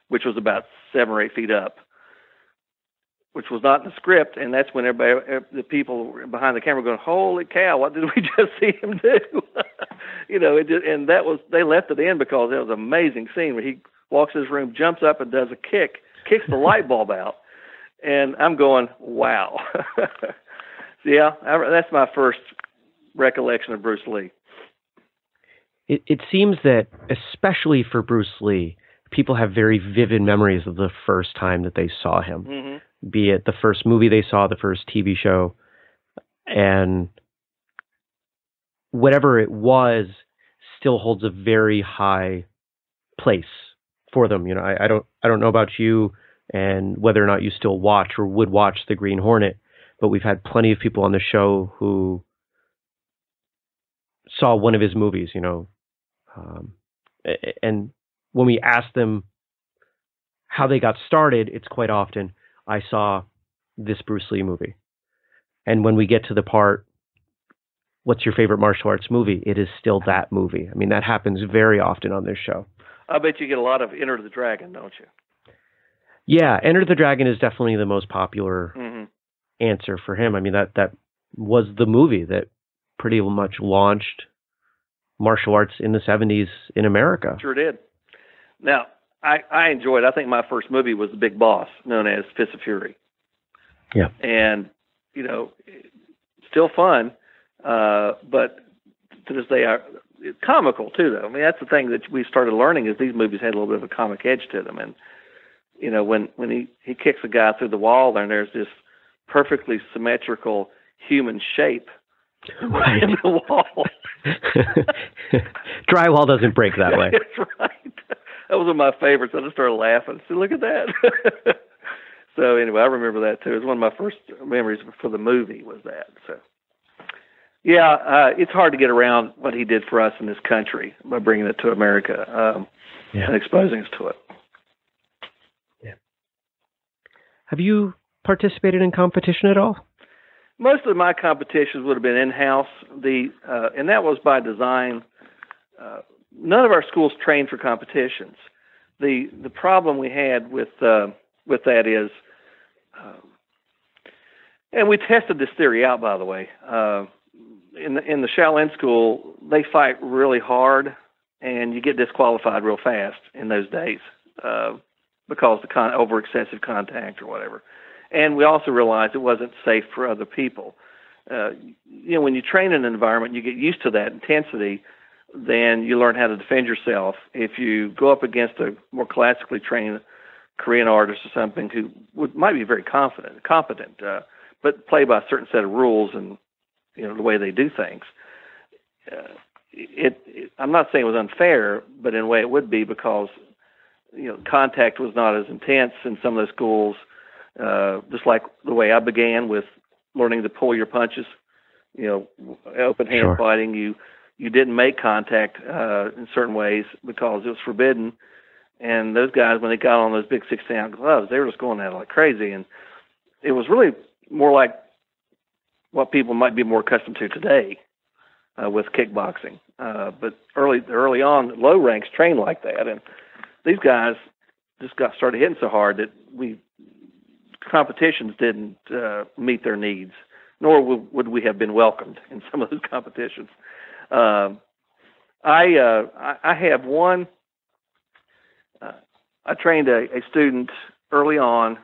which was about 7 or 8 feet up, which was not in the script. And that's when everybody, the people behind the camera were going, holy cow, what did we just see him do? You know, it just, and that was, they left it in because it was an amazing scene where he walks his room, jumps up and does a kick, kicks the light bulb out. And I'm going, wow. So yeah, that's my first recollection of Bruce Lee. It seems that, especially for Bruce Lee, people have very vivid memories of the first time that they saw him, mm-hmm. be it the first movie they saw, the first TV show, and whatever it was still holds a very high place for them. You know, I don't know about you and whether or not you still watch or would watch The Green Hornet, but we've had plenty of people on the show who saw one of his movies, you know, and when we ask them how they got started, it's quite often, I saw this Bruce Lee movie. And when we get to the part, what's your favorite martial arts movie? It is still that movie. I mean, that happens very often on this show. I bet you get a lot of Enter the Dragon, don't you? Yeah, Enter the Dragon is definitely the most popular mm-hmm. answer for him. I mean, that was the movie that pretty much launched martial arts in the 70s in America. Sure did. Now, I enjoyed, I think my first movie was The Big Boss, known as Fist of Fury. Yeah. And, you know, still fun, but to this day, it's comical too, though. I mean, that's the thing that we started learning is these movies had a little bit of a comic edge to them. And, you know, when he kicks a guy through the wall there, and there's this perfectly symmetrical human shape right in the wall. Drywall doesn't break that way. That's right. That was one of my favorites. I just started laughing. See, look at that. So anyway, I remember that too. It was one of my first memories for the movie was that. So yeah, it's hard to get around what he did for us in this country by bringing it to America and exposing us to it. Yeah. Have you participated in competition at all? Most of my competitions would have been in-house, and that was by design. None of our schools trained for competitions. The problem we had with that is, and we tested this theory out, by the way. In the Shaolin school, they fight really hard, and you get disqualified real fast in those days because of over excessive contact or whatever. And we also realized it wasn't safe for other people. You know, when you train in an environment, you get used to that intensity, then you learn how to defend yourself. If you go up against a more classically trained Korean artist or something who might be very competent, but play by a certain set of rules and, you know, the way they do things. I'm not saying it was unfair, but in a way it would be because, you know, contact was not as intense in some of those schools. Just like the way I began with learning to pull your punches, you know, open hand sure. fighting, you didn't make contact in certain ways because it was forbidden. And those guys, when they got on those big 16-ounce gloves, they were just going at it like crazy. And it was really more like what people might be more accustomed to today with kickboxing. But early on, low ranks trained like that. And these guys just got started hitting so hard that competitions didn't meet their needs, nor would we have been welcomed in some of those competitions. I have one. I trained a student early on,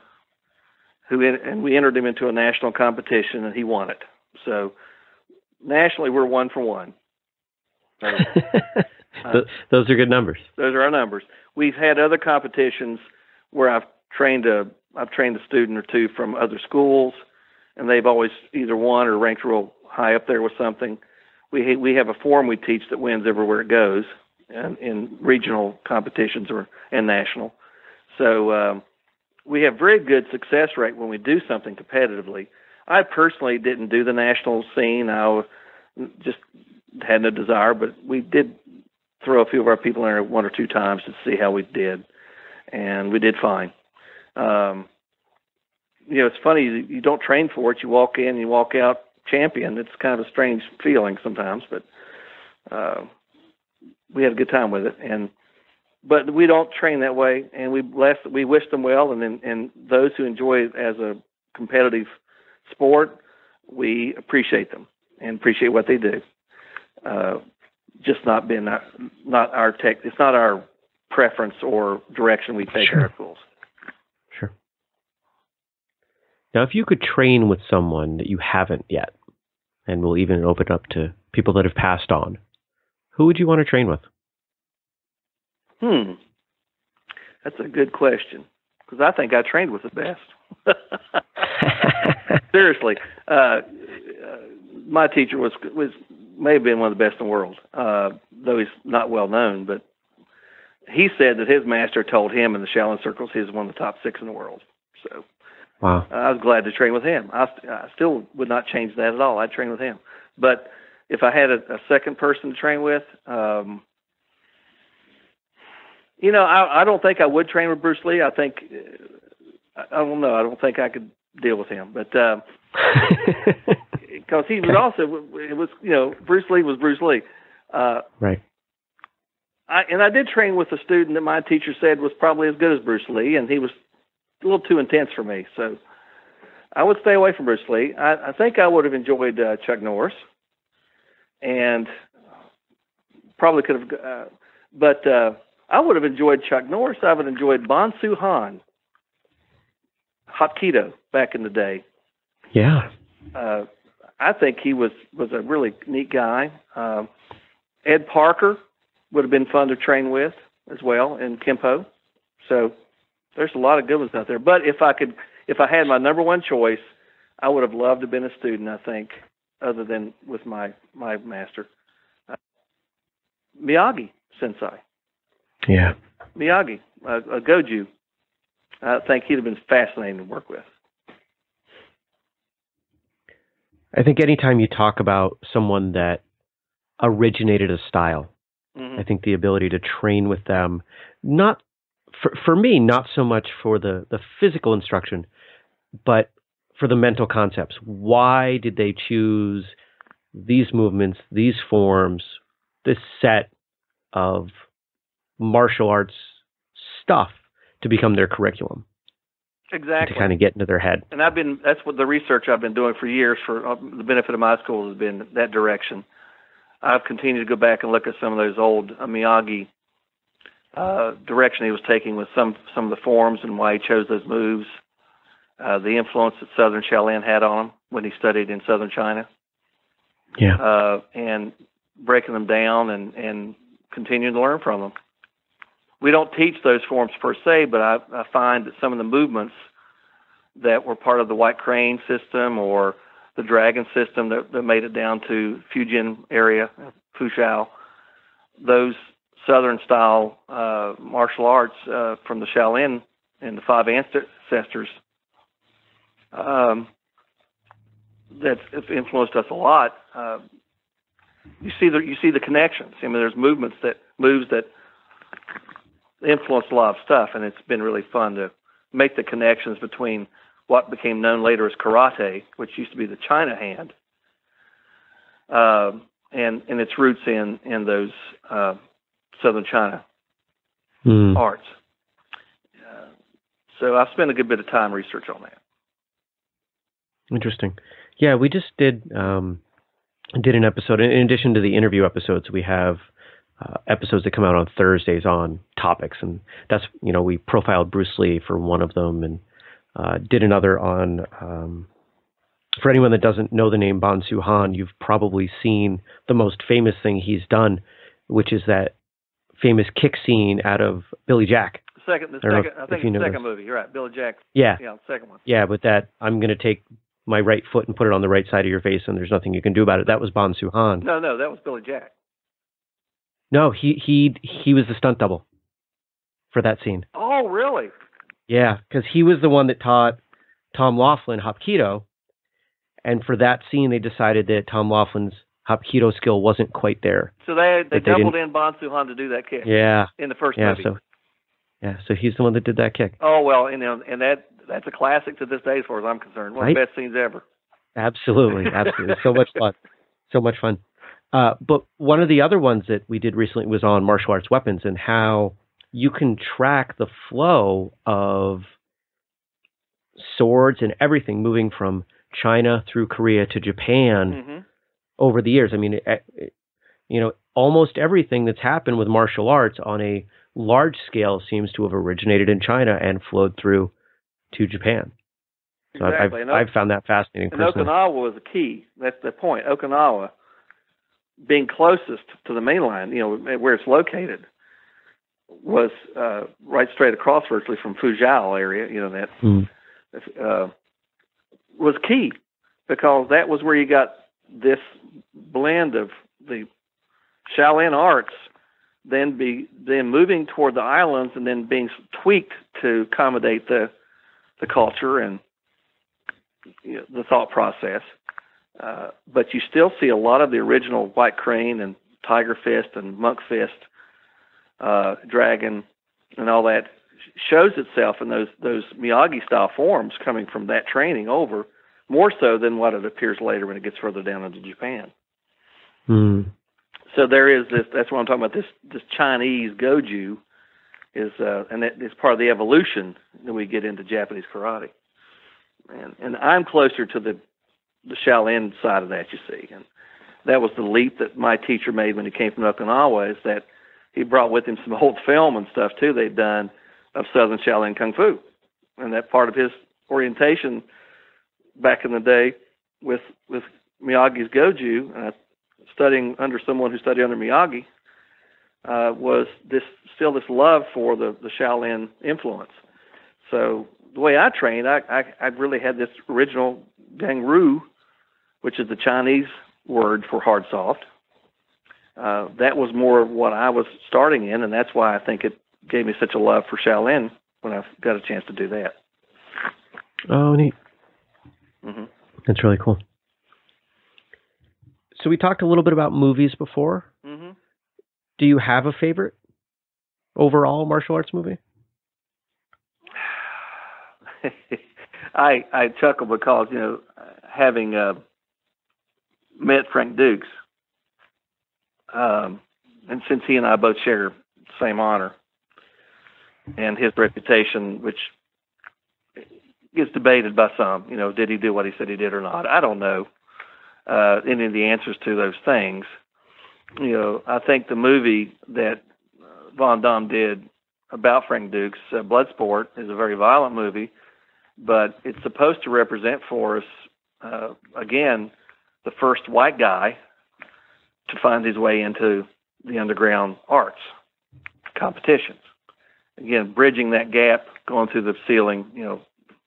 and we entered him into a national competition, and he won it. So nationally, we're 1 for 1. Those are good numbers. Those are our numbers. We've had other competitions where I've trained a student or two from other schools, and they've always either won or ranked real high up there with something. We have a form we teach that wins everywhere it goes, and in regional competitions and national. So we have very good success rate when we do something competitively. I personally didn't do the national scene. I just had no desire, but we did throw a few of our people in there 1 or 2 times to see how we did, and we did fine. You know, it's funny, you don't train for it. You walk in, you walk out champion. It's kind of a strange feeling sometimes, but we had a good time with it. But we don't train that way, and we wish them well. And those who enjoy it as a competitive sport, we appreciate them and appreciate what they do. Just not been not our tech. It's not our preference or direction we take in our schools. Sure. Now, if you could train with someone that you haven't yet, and we'll even open up to people that have passed on, who would you want to train with? That's a good question, because I think I trained with the best. Seriously, my teacher was may have been one of the best in the world, though he's not well known. But he said that his master told him in the Shaolin circles he was one of the top 6 in the world. So, wow, I was glad to train with him. I still would not change that at all. I'd train with him. But if I had a second person to train with, you know, I don't think I would train with Bruce Lee. I think, I don't know, I don't think I could deal with him. But because he was also, it was, you know, Bruce Lee was Bruce Lee. Right. I did train with a student that my teacher said was probably as good as Bruce Lee, and he was a little too intense for me. So I would stay away from Bruce Lee. I think I would have enjoyed Chuck Norris, and probably could have, I would have enjoyed Chuck Norris. I would have enjoyed Ban Su Han, Hapkido back in the day. Yeah. I think he was a really neat guy. Ed Parker would have been fun to train with as well in Kempo. So there's a lot of good ones out there. But if I had my number one choice, I would have loved to have been a student, I think, other than with my master. Miyagi-sensei. Yeah, Miyagi, a Goju. I think he'd have been fascinating to work with. I think anytime you talk about someone that originated a style, I think the ability to train with them, not for me, not so much for the physical instruction, but for the mental concepts. Why did they choose these movements, these forms, this set of martial arts stuff to become their curriculum? Exactly. To kind of get into their head. And that's what the research I've been doing for years for the benefit of my school has been that direction. I've continued to go back and look at some of those old Miyagi direction he was taking with some of the forms and why he chose those moves, the influence that Southern Shaolin had on him when he studied in Southern China. Yeah. And breaking them down and continuing to learn from them. We don't teach those forms per se, but I find that some of the movements that were part of the White Crane system or the Dragon system that made it down to Fujian area, Fushao, those Southern-style martial arts from the Shaolin and the 5 ancestors, that's influenced us a lot. You see the connections. I mean, there's moves that influenced a lot of stuff, and it's been really fun to make the connections between what became known later as karate, which used to be the China hand, and its roots in those Southern China arts. So I've spent a good bit of time research on that. Interesting. Yeah, we just did an episode. In addition to the interview episodes, we have episodes that come out on Thursdays on topics. And that's, you know, we profiled Bruce Lee for one of them and did another on, for anyone that doesn't know the name Ban Su Han, you've probably seen the most famous thing he's done, which is that famous kick scene out of Billy Jack. I think the second movie, you're right, Billy Jack. Yeah. Yeah, the second one. Yeah, with that, I'm going to take my right foot and put it on the right side of your face and there's nothing you can do about it. That was Ban Su Han. No, that was Billy Jack. No, he was the stunt double for that scene. Oh, really? Yeah, because he was the one that taught Tom Laughlin Hapkido, and for that scene, they decided that Tom Laughlin's Hapkido skill wasn't quite there. So they doubled in Ban Su Han to do that kick. Yeah, in the first movie. So he's the one that did that kick. Oh well, and that's a classic to this day, as far as I'm concerned. One of the best scenes ever. Absolutely, absolutely, so much fun, so much fun. But one of the other ones that we did recently was on martial arts weapons and how you can track the flow of swords and everything moving from China through Korea to Japan over the years. I mean, you know, almost everything that's happened with martial arts on a large scale seems to have originated in China and flowed through to Japan. So exactly. I've found that fascinating. And personally, Okinawa was the key. That's the point. Okinawa being closest to the mainland, you know, where it's located, was right straight across virtually from Fuzhou area, you know, that was key because that was where you got this blend of the Shaolin arts then moving toward the islands and then being tweaked to accommodate the culture and, you know, the thought process. But you still see a lot of the original White Crane and Tiger Fist and Monk Fist, Dragon, and all that shows itself in those Miyagi-style forms coming from that training over, more so than what it appears later when it gets further down into Japan. So there is this, that's what I'm talking about, this Chinese Goju is, and that is part of the evolution that we get into Japanese karate. And I'm closer to the Shaolin side of that, you see. And that was the leap that my teacher made when he came from Okinawa, is that he brought with him some old film and stuff, too, they'd done of Southern Shaolin Kung Fu. And that part of his orientation back in the day with Miyagi's Goju, studying under someone who studied under Miyagi, was still this love for the Shaolin influence. So the way I trained, I really had this original Gangru, which is the Chinese word for hard soft. That was more of what I was starting in, and that's why I think it gave me such a love for Shaolin when I got a chance to do that. Oh, neat. That's really cool. So we talked a little bit about movies before. Do you have a favorite overall martial arts movie? I chuckle because, you know, having met Frank Dukes, and since he and I both share the same honor and his reputation, which gets debated by some, you know, did he do what he said he did or not? I don't know any of the answers to those things. You know, I think the movie that Van Damme did about Frank Dukes, Bloodsport, is a very violent movie, but it's supposed to represent for us, again, the first white guy to find his way into the underground arts competitions. Again, bridging that gap, going through the ceiling, you know,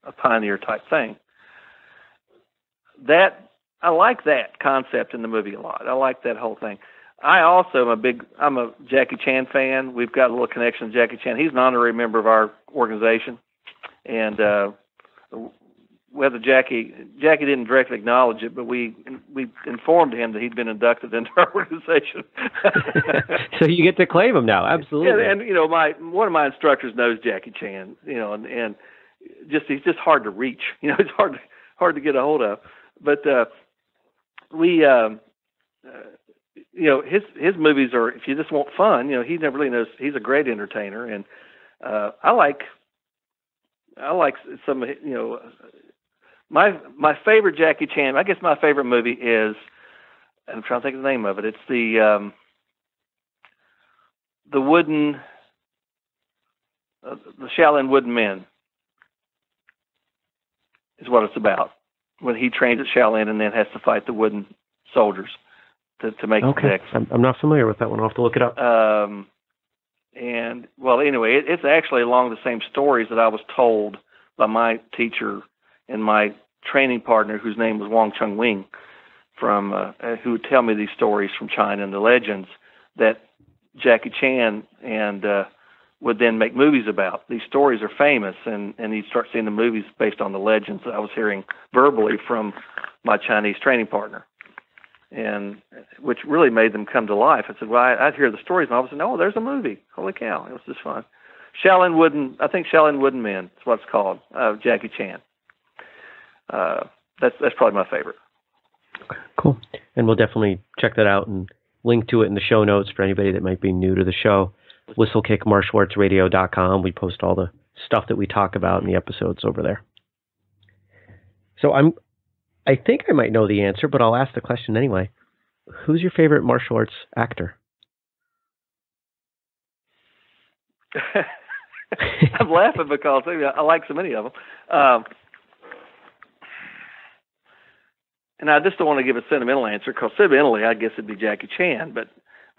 a pioneer type thing. That, I like that concept in the movie a lot. I like that whole thing. I also am I'm a Jackie Chan fan. We've got a little connection to Jackie Chan. He's an honorary member of our organization. And, whether Jackie didn't directly acknowledge it, but we informed him that he'd been inducted into our organization. So you get to claim him now, absolutely. And you know, one of my instructors knows Jackie Chan, you know, and just he's just hard to reach, you know, it's hard to get a hold of. But you know, his movies are, if you just want fun, you know, he never really knows. He's a great entertainer, and I like some, you know. My favorite Jackie Chan, I guess my favorite movie is, and I'm trying to think of the name of it. It's the Shaolin Wooden Men is what it's about. When he trains at Shaolin and then has to fight the wooden soldiers to make the next. I'm not familiar with that one. I'll have to look it up. And well, anyway, it's actually along the same stories that I was told by my teacher and my training partner, whose name was Wong Chung Wing, from who would tell me these stories from China and the legends that Jackie Chan and would then make movies about. These stories are famous, and you start seeing the movies based on the legends that I was hearing verbally from my Chinese training partner, and which really made them come to life. I said, well, I'd hear the stories, and I was like, oh, there's a movie. Holy cow, it was just fun. Shaolin Wooden Men is what it's called, Jackie Chan. That's probably my favorite. Cool. and we'll definitely check that out and link to it in the show notes for anybody that might be new to the show. WhistlekickMartialArtsRadio.com. We post all the stuff that we talk about in the episodes over there. So I think I might know the answer, but I'll ask the question anyway. Who's your favorite martial arts actor? I'm laughing because I like so many of them. And I just don't want to give a sentimental answer because sentimentally, I guess it'd be Jackie Chan. But,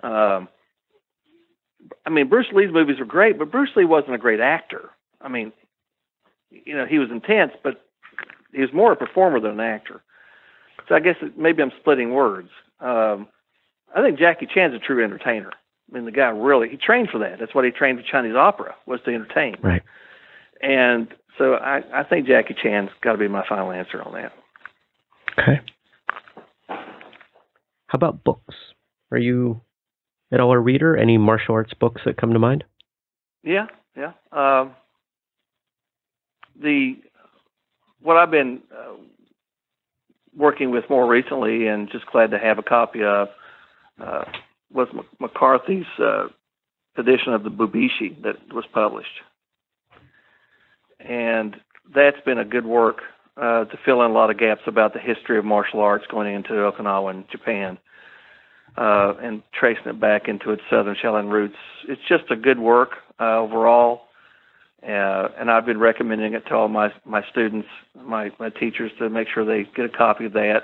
I mean, Bruce Lee's movies were great, but Bruce Lee wasn't a great actor. I mean, you know, he was intense, but he was more a performer than an actor. So I guess maybe I'm splitting words. I think Jackie Chan's a true entertainer. I mean, the guy really, he trained for that. That's what he trained for Chinese opera, was to entertain. Right. And so I think Jackie Chan's got to be my final answer on that. Okay. How about books? Are you at all a reader? Any martial arts books that come to mind? Yeah. What I've been working with more recently, and just glad to have a copy of, was McCarthy's edition of the Bubishi that was published. And that's been a good work to fill in a lot of gaps about the history of martial arts going into Okinawa and Japan, and tracing it back into its Southern Shaolin roots. It's just a good work overall, and I've been recommending it to all my students, my teachers, to make sure they get a copy of that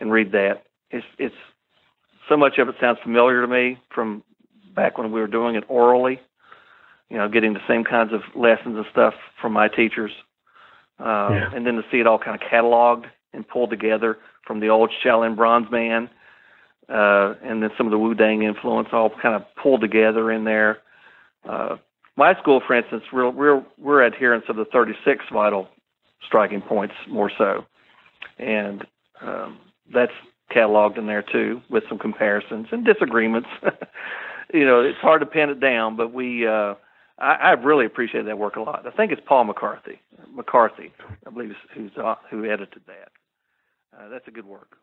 and read that. It's so much of it sounds familiar to me from back when we were doing it orally, you know, getting the same kinds of lessons and stuff from my teachers. And then to see it all kind of cataloged and pulled together from the old Shaolin Bronze Man, and then some of the Wudang influence all kind of pulled together in there. My school, for instance, we're adherents of the 36 vital striking points more so. And that's cataloged in there too, with some comparisons and disagreements. You know, it's hard to pin it down, but I really appreciate that work a lot. I think it's Paul McCarthy, I believe, who edited that. That's a good work.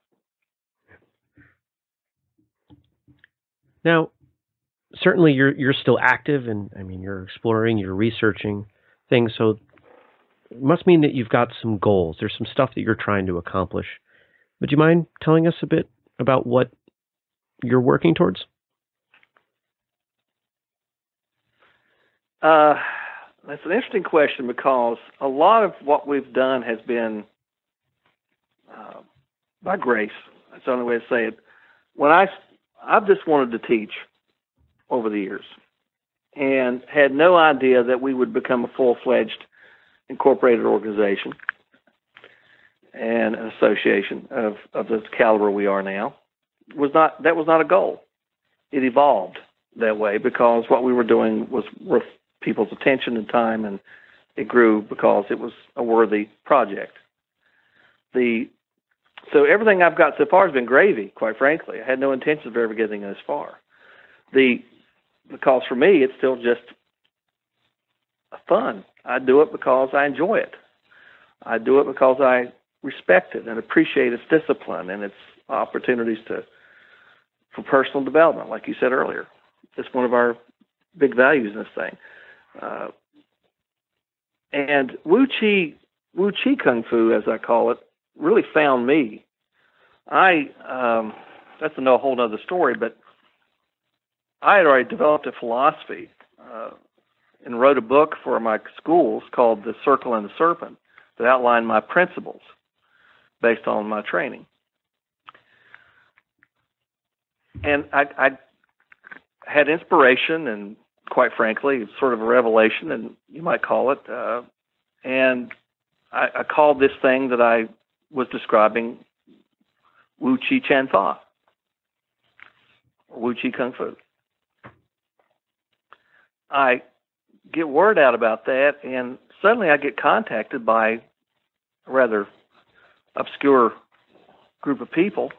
Now, certainly you're still active, and I mean you're exploring, you're researching things, so it must mean that you've got some goals. There's some stuff that you're trying to accomplish. Would you mind telling us a bit about what you're working towards? That's an interesting question, because a lot of what we've done has been by grace. That's the only way to say it. When I've just wanted to teach over the years, and had no idea that we would become a full-fledged incorporated organization and an association of this caliber we are now. That was not a goal. It evolved that way because what we were doing was worth people's attention and time, and it grew because it was a worthy project. So everything I've got so far has been gravy, quite frankly. I had no intention of ever getting this far. Because for me, it's still just fun. I do it because I enjoy it. I do it because I respect it and appreciate its discipline and its opportunities for personal development, like you said earlier. It's one of our big values in this thing. And Wu Chi Kung Fu, as I call it, really found me. That's a whole other story, but I had already developed a philosophy and wrote a book for my schools called The Circle and the Serpent that outlined my principles based on my training. And I had inspiration and, quite frankly, sort of a revelation, and you might call it. And I called this thing that I was describing Wu Chi Chan Fa, or Wu Chi Kung Fu. I get word out about that, and suddenly I get contacted by a rather obscure group of people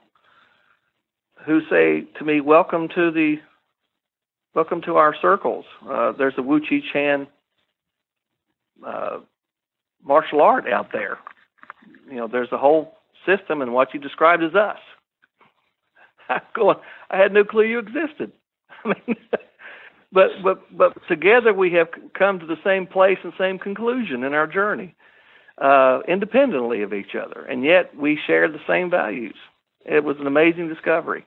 who say to me, welcome to our circles. There's a Wu Chi Chan martial art out there. You know, there's a whole system, and what you described is us. I'm going, I had no clue you existed. I mean, but together we have come to the same place and same conclusion in our journey, independently of each other, and yet we share the same values. It was an amazing discovery.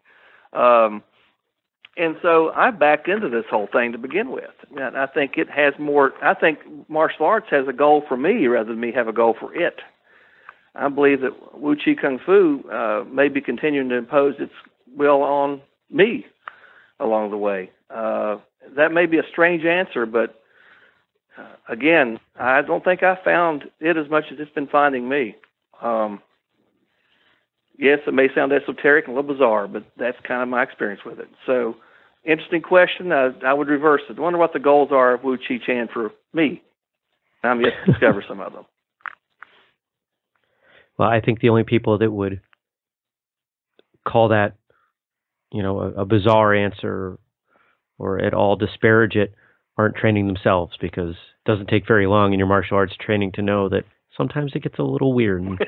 And so I backed into this whole thing to begin with. And I think it has more, I think martial arts has a goal for me rather than me have a goal for it. I believe that Wu Chi Kung Fu may be continuing to impose its will on me along the way. That may be a strange answer, but again, I don't think I found it as much as it's been finding me. Yes, it may sound esoteric and a little bizarre, but that's kind of my experience with it. So, interesting question. I would reverse it. I wonder what the goals are of Wu Chi Chan for me. I'm yet to discover some of them. Well, I think the only people that would call that, you know, a bizarre answer or at all disparage it aren't training themselves, because it doesn't take very long in your martial arts training to know that sometimes it gets a little weird. And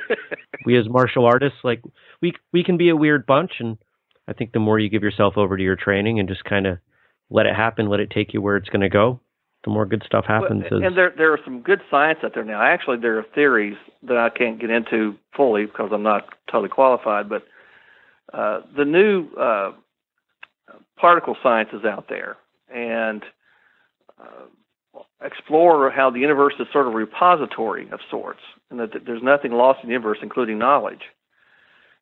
we as martial artists, like we can be a weird bunch. And I think the more you give yourself over to your training and just kind of let it happen, let it take you where it's going to go, the more good stuff happens. Well, and there are some good science out there now. Actually, there are theories that I can't get into fully because I'm not totally qualified, but the new particle science is out there. And explore how the universe is sort of a repository of sorts, and that there's nothing lost in the universe, including knowledge,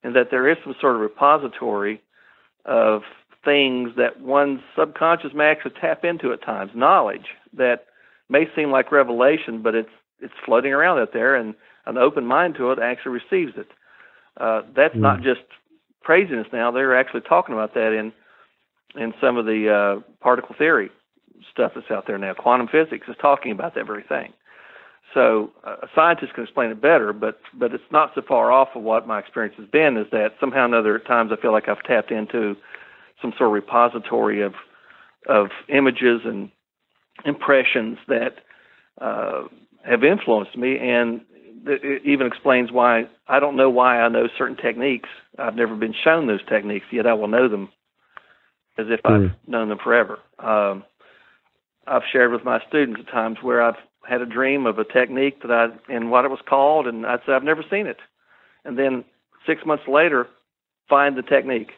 and that there is some sort of repository of things that one's subconscious may actually tap into at times, knowledge that may seem like revelation, but it's floating around out there, and an open mind to it actually receives it. That's not just craziness now. They're actually talking about that in some of the particle theory stuff that's out there now. Quantum physics is talking about that very thing. So a scientist can explain it better, but it's not so far off of what my experience has been, is that somehow or another at times I feel like I've tapped into some sort of repository of images and impressions that have influenced me, and it even explains why I don't know why I know certain techniques. I've never been shown those techniques, yet I will know them as if I've known them forever. I've shared with my students at times where I've had a dream of a technique that and what it was called, and I'd say I've never seen it. And then 6 months later, find the technique.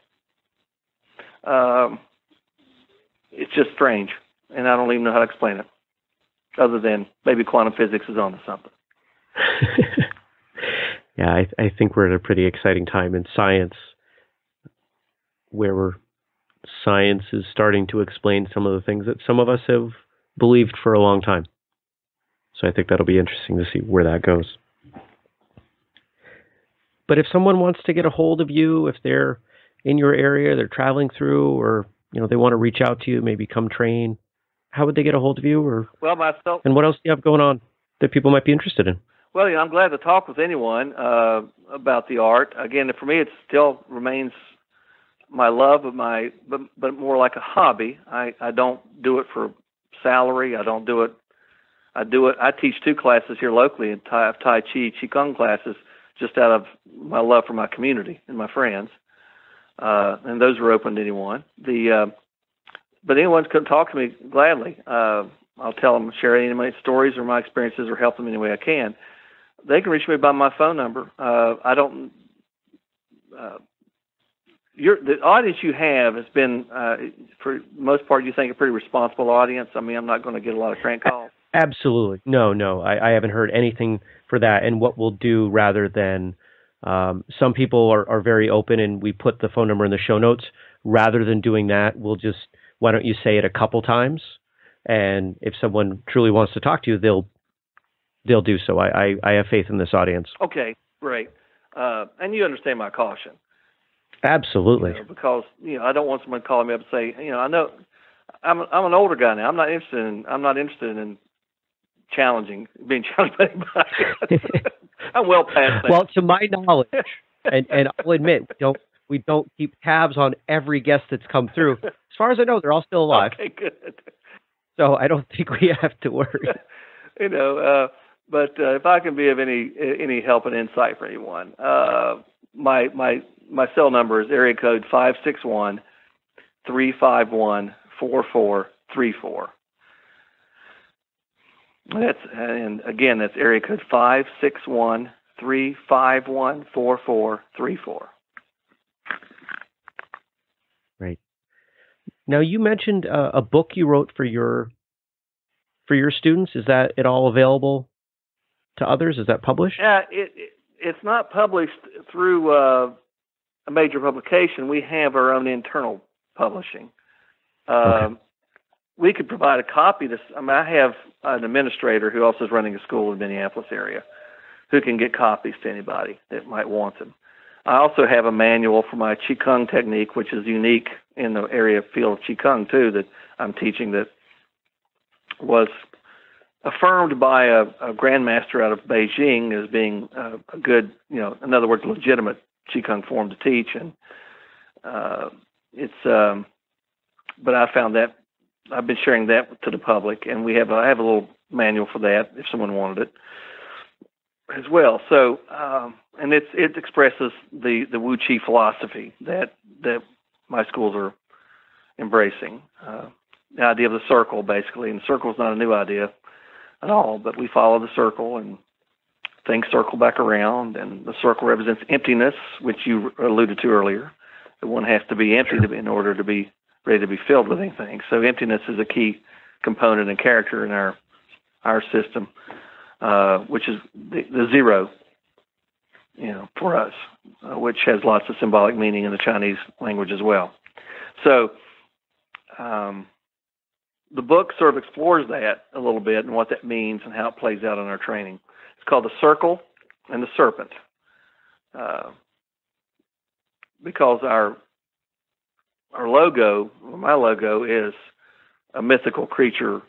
It's just strange, and I don't even know how to explain it, other than maybe quantum physics is onto something. Yeah, I think we're at a pretty exciting time in science, where science is starting to explain some of the things that some of us have believed for a long time. So I think that'll be interesting to see where that goes. But if someone wants to get a hold of you, if they're in your area, they're traveling through, or they want to reach out to you, maybe come train, how would they get a hold of you? And what else do you have going on that people might be interested in? Well, I'm glad to talk with anyone about the art. Again, for me, it still remains my love, but more like a hobby. I don't do it for salary. I don't do it. I teach two classes here locally, in Tai Chi, Qigong classes, just out of my love for my community and my friends. And those are open to anyone. But anyone can talk to me gladly. I'll tell them, share any of my stories or my experiences, or help them any way I can. They can reach me by my phone number. The audience you have has been, for the most part, you think a pretty responsible audience. I mean, I'm not going to get a lot of crank calls. Absolutely. No. I haven't heard anything for that. And what we'll do, rather than some people are very open, and we put the phone number in the show notes. Rather than doing that, we'll just, why don't you say it a couple times? And if someone truly wants to talk to you, they'll do so. I have faith in this audience. Okay, great. And you understand my caution. Absolutely. Because I don't want someone calling me up and say, I know I'm an older guy now. I'm not interested in being challenged by anybody. I'm well past that. Well, to my knowledge, and I'll admit, we don't keep tabs on every guest that's come through. As far as I know, they're all still alive. Okay, good. So I don't think we have to worry. But if I can be of any help and insight for anyone, my my cell number is area code 561-351-4434. That's, and again, that's area code 561-351-4434. Right. Now you mentioned a book you wrote for your students. Is that at all available to others? Is that published? Yeah, it's not published through a major publication. We have our own internal publishing. Okay. We could provide a copy. I have an administrator who also is running a school in Minneapolis area who can get copies to anybody that might want them. I also have a manual for my Qigong technique, which is unique in the area field of Qigong too, that I'm teaching, that was affirmed by a grandmaster out of Beijing as being a good, in other words, legitimate Qigong form to teach. And but I found that I've been sharing that to the public, and I have a little manual for that if someone wanted it as well. So, and it expresses the Wu Chi philosophy that my schools are embracing. The idea of the circle, basically, and the circle is not a new idea at all, but we follow the circle, and things circle back around, and the circle represents emptiness, which you alluded to earlier. That one has to be empty in order to be ready to be filled with anything. So emptiness is a key component and character in our system, which is the zero, for us, which has lots of symbolic meaning in the Chinese language as well. So the book sort of explores that a little bit and what that means and how it plays out in our training. It's called The Circle and the Serpent, because our logo, my logo, is a mythical creature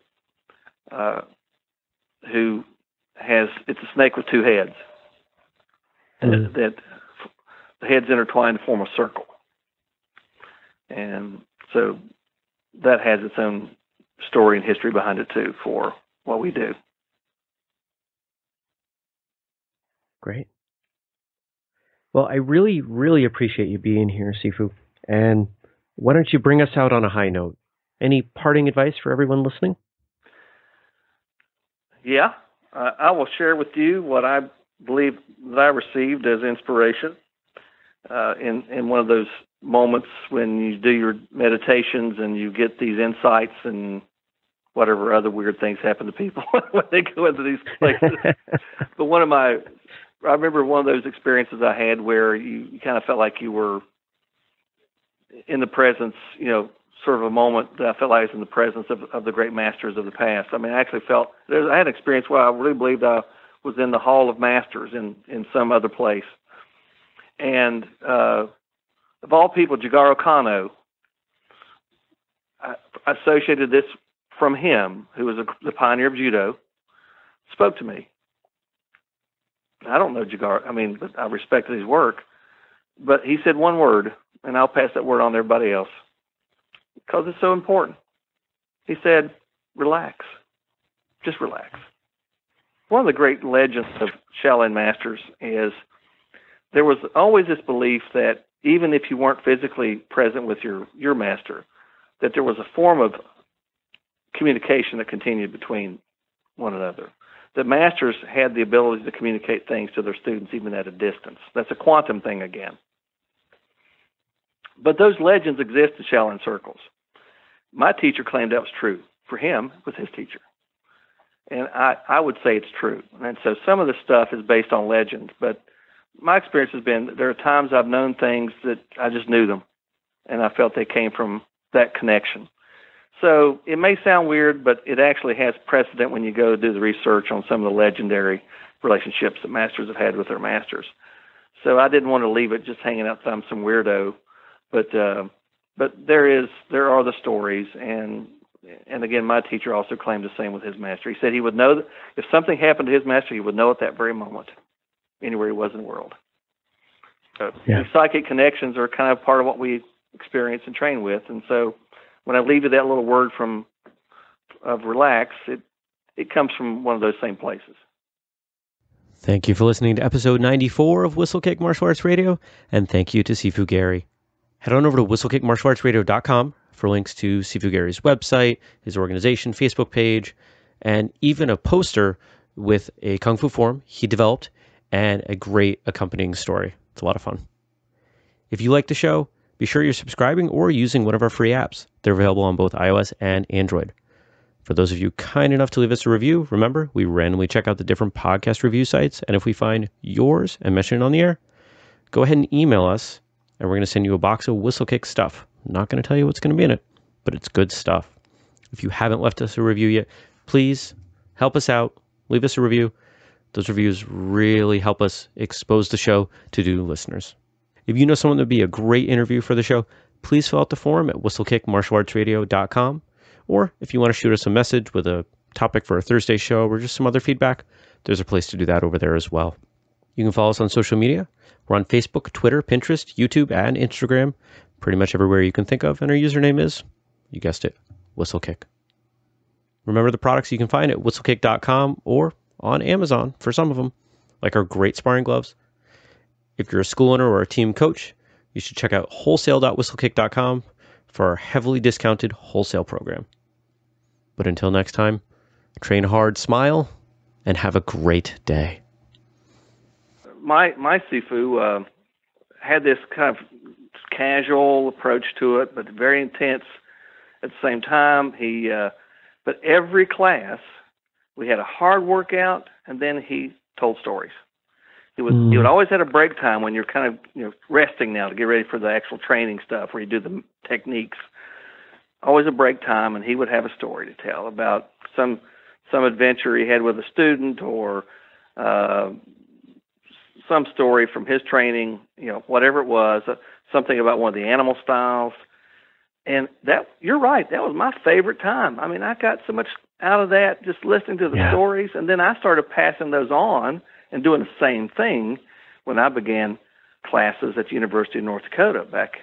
who has, it's a snake with two heads. Mm. That the heads intertwine to form a circle. And so that has its own story and history behind it too for what we do. Great. Well, I really, really appreciate you being here, Sifu. And why don't you bring us out on a high note? Any parting advice for everyone listening? Yeah. I will share with you what I believe that I received as inspiration in one of those moments when you do your meditations and you get these insights and whatever other weird things happen to people when they go into these places. But I remember one of those experiences I had where you kind of felt like you were in the presence, sort of a moment that I felt like I was in the presence of the great masters of the past. I mean, I actually felt, I had an experience where I really believed I was in the Hall of Masters in some other place. And of all people, Jigaro Kano, I associated this from him, who was the pioneer of Judo, spoke to me. I don't know Jigaro, but I respected his work. But he said one word, and I'll pass that word on to everybody else, because it's so important. He said, relax. Just relax. One of the great legends of Shaolin Masters is there was always this belief that even if you weren't physically present with your master, that there was a form of communication that continued between one another. The masters had the ability to communicate things to their students even at a distance. That's a quantum thing again. But those legends exist in Shaolin circles. My teacher claimed that was true. For him, it was his teacher. And I would say it's true. And so some of the stuff is based on legends. But my experience has been that there are times I've known things that I just knew them, and I felt they came from that connection. So it may sound weird, but it actually has precedent when you go do the research on some of the legendary relationships that masters have had with their masters. So I didn't want to leave it just hanging out some weirdo. But there are the stories, and again, my teacher also claimed the same with his master. He said he would know that if something happened to his master, he would know at that very moment, anywhere he was in the world. So yeah. These psychic connections are kind of part of what we experience and train with. And so when I leave you that little word of relax, it comes from one of those same places. Thank you for listening to episode 94 of Whistlekick Martial Arts Radio, and thank you to Sifu Gary. Head on over to whistlekickmartialartsradio.com for links to Sifu Gary's website, his organization, Facebook page, and even a poster with a Kung Fu form he developed and a great accompanying story. It's a lot of fun. If you like the show, be sure you're subscribing or using one of our free apps. They're available on both iOS and Android. For those of you kind enough to leave us a review, remember, we randomly check out the different podcast review sites, and if we find yours and mention it on the air, go ahead and email us, and we're going to send you a box of Whistlekick stuff. I'm not going to tell you what's going to be in it, but it's good stuff. If you haven't left us a review yet, please help us out. Leave us a review. Those reviews really help us expose the show to new listeners. If you know someone that would be a great interview for the show, please fill out the form at whistlekickmartialartsradio.com. Or if you want to shoot us a message with a topic for a Thursday show or just some other feedback, there's a place to do that over there as well. You can follow us on social media. We're on Facebook, Twitter, Pinterest, YouTube, and Instagram. Pretty much everywhere you can think of. And our username is, you guessed it, Whistlekick. Remember the products you can find at whistlekick.com or on Amazon for some of them, like our great sparring gloves. If you're a school owner or a team coach, you should check out wholesale.whistlekick.com for our heavily discounted wholesale program. But until next time, train hard, smile, and have a great day. My Sifu had this kind of casual approach to it, but very intense at the same time. But every class, we had a hard workout, and then he told stories. He would always have a break time when you're kind of resting now to get ready for the actual training stuff where you do the techniques. Always a break time, and he would have a story to tell about some adventure he had with a student or some story from his training, whatever it was, something about one of the animal styles. And that, you're right, that was my favorite time. I mean, I got so much out of that just listening to the stories, and then I started passing those on and doing the same thing when I began classes at the University of North Dakota back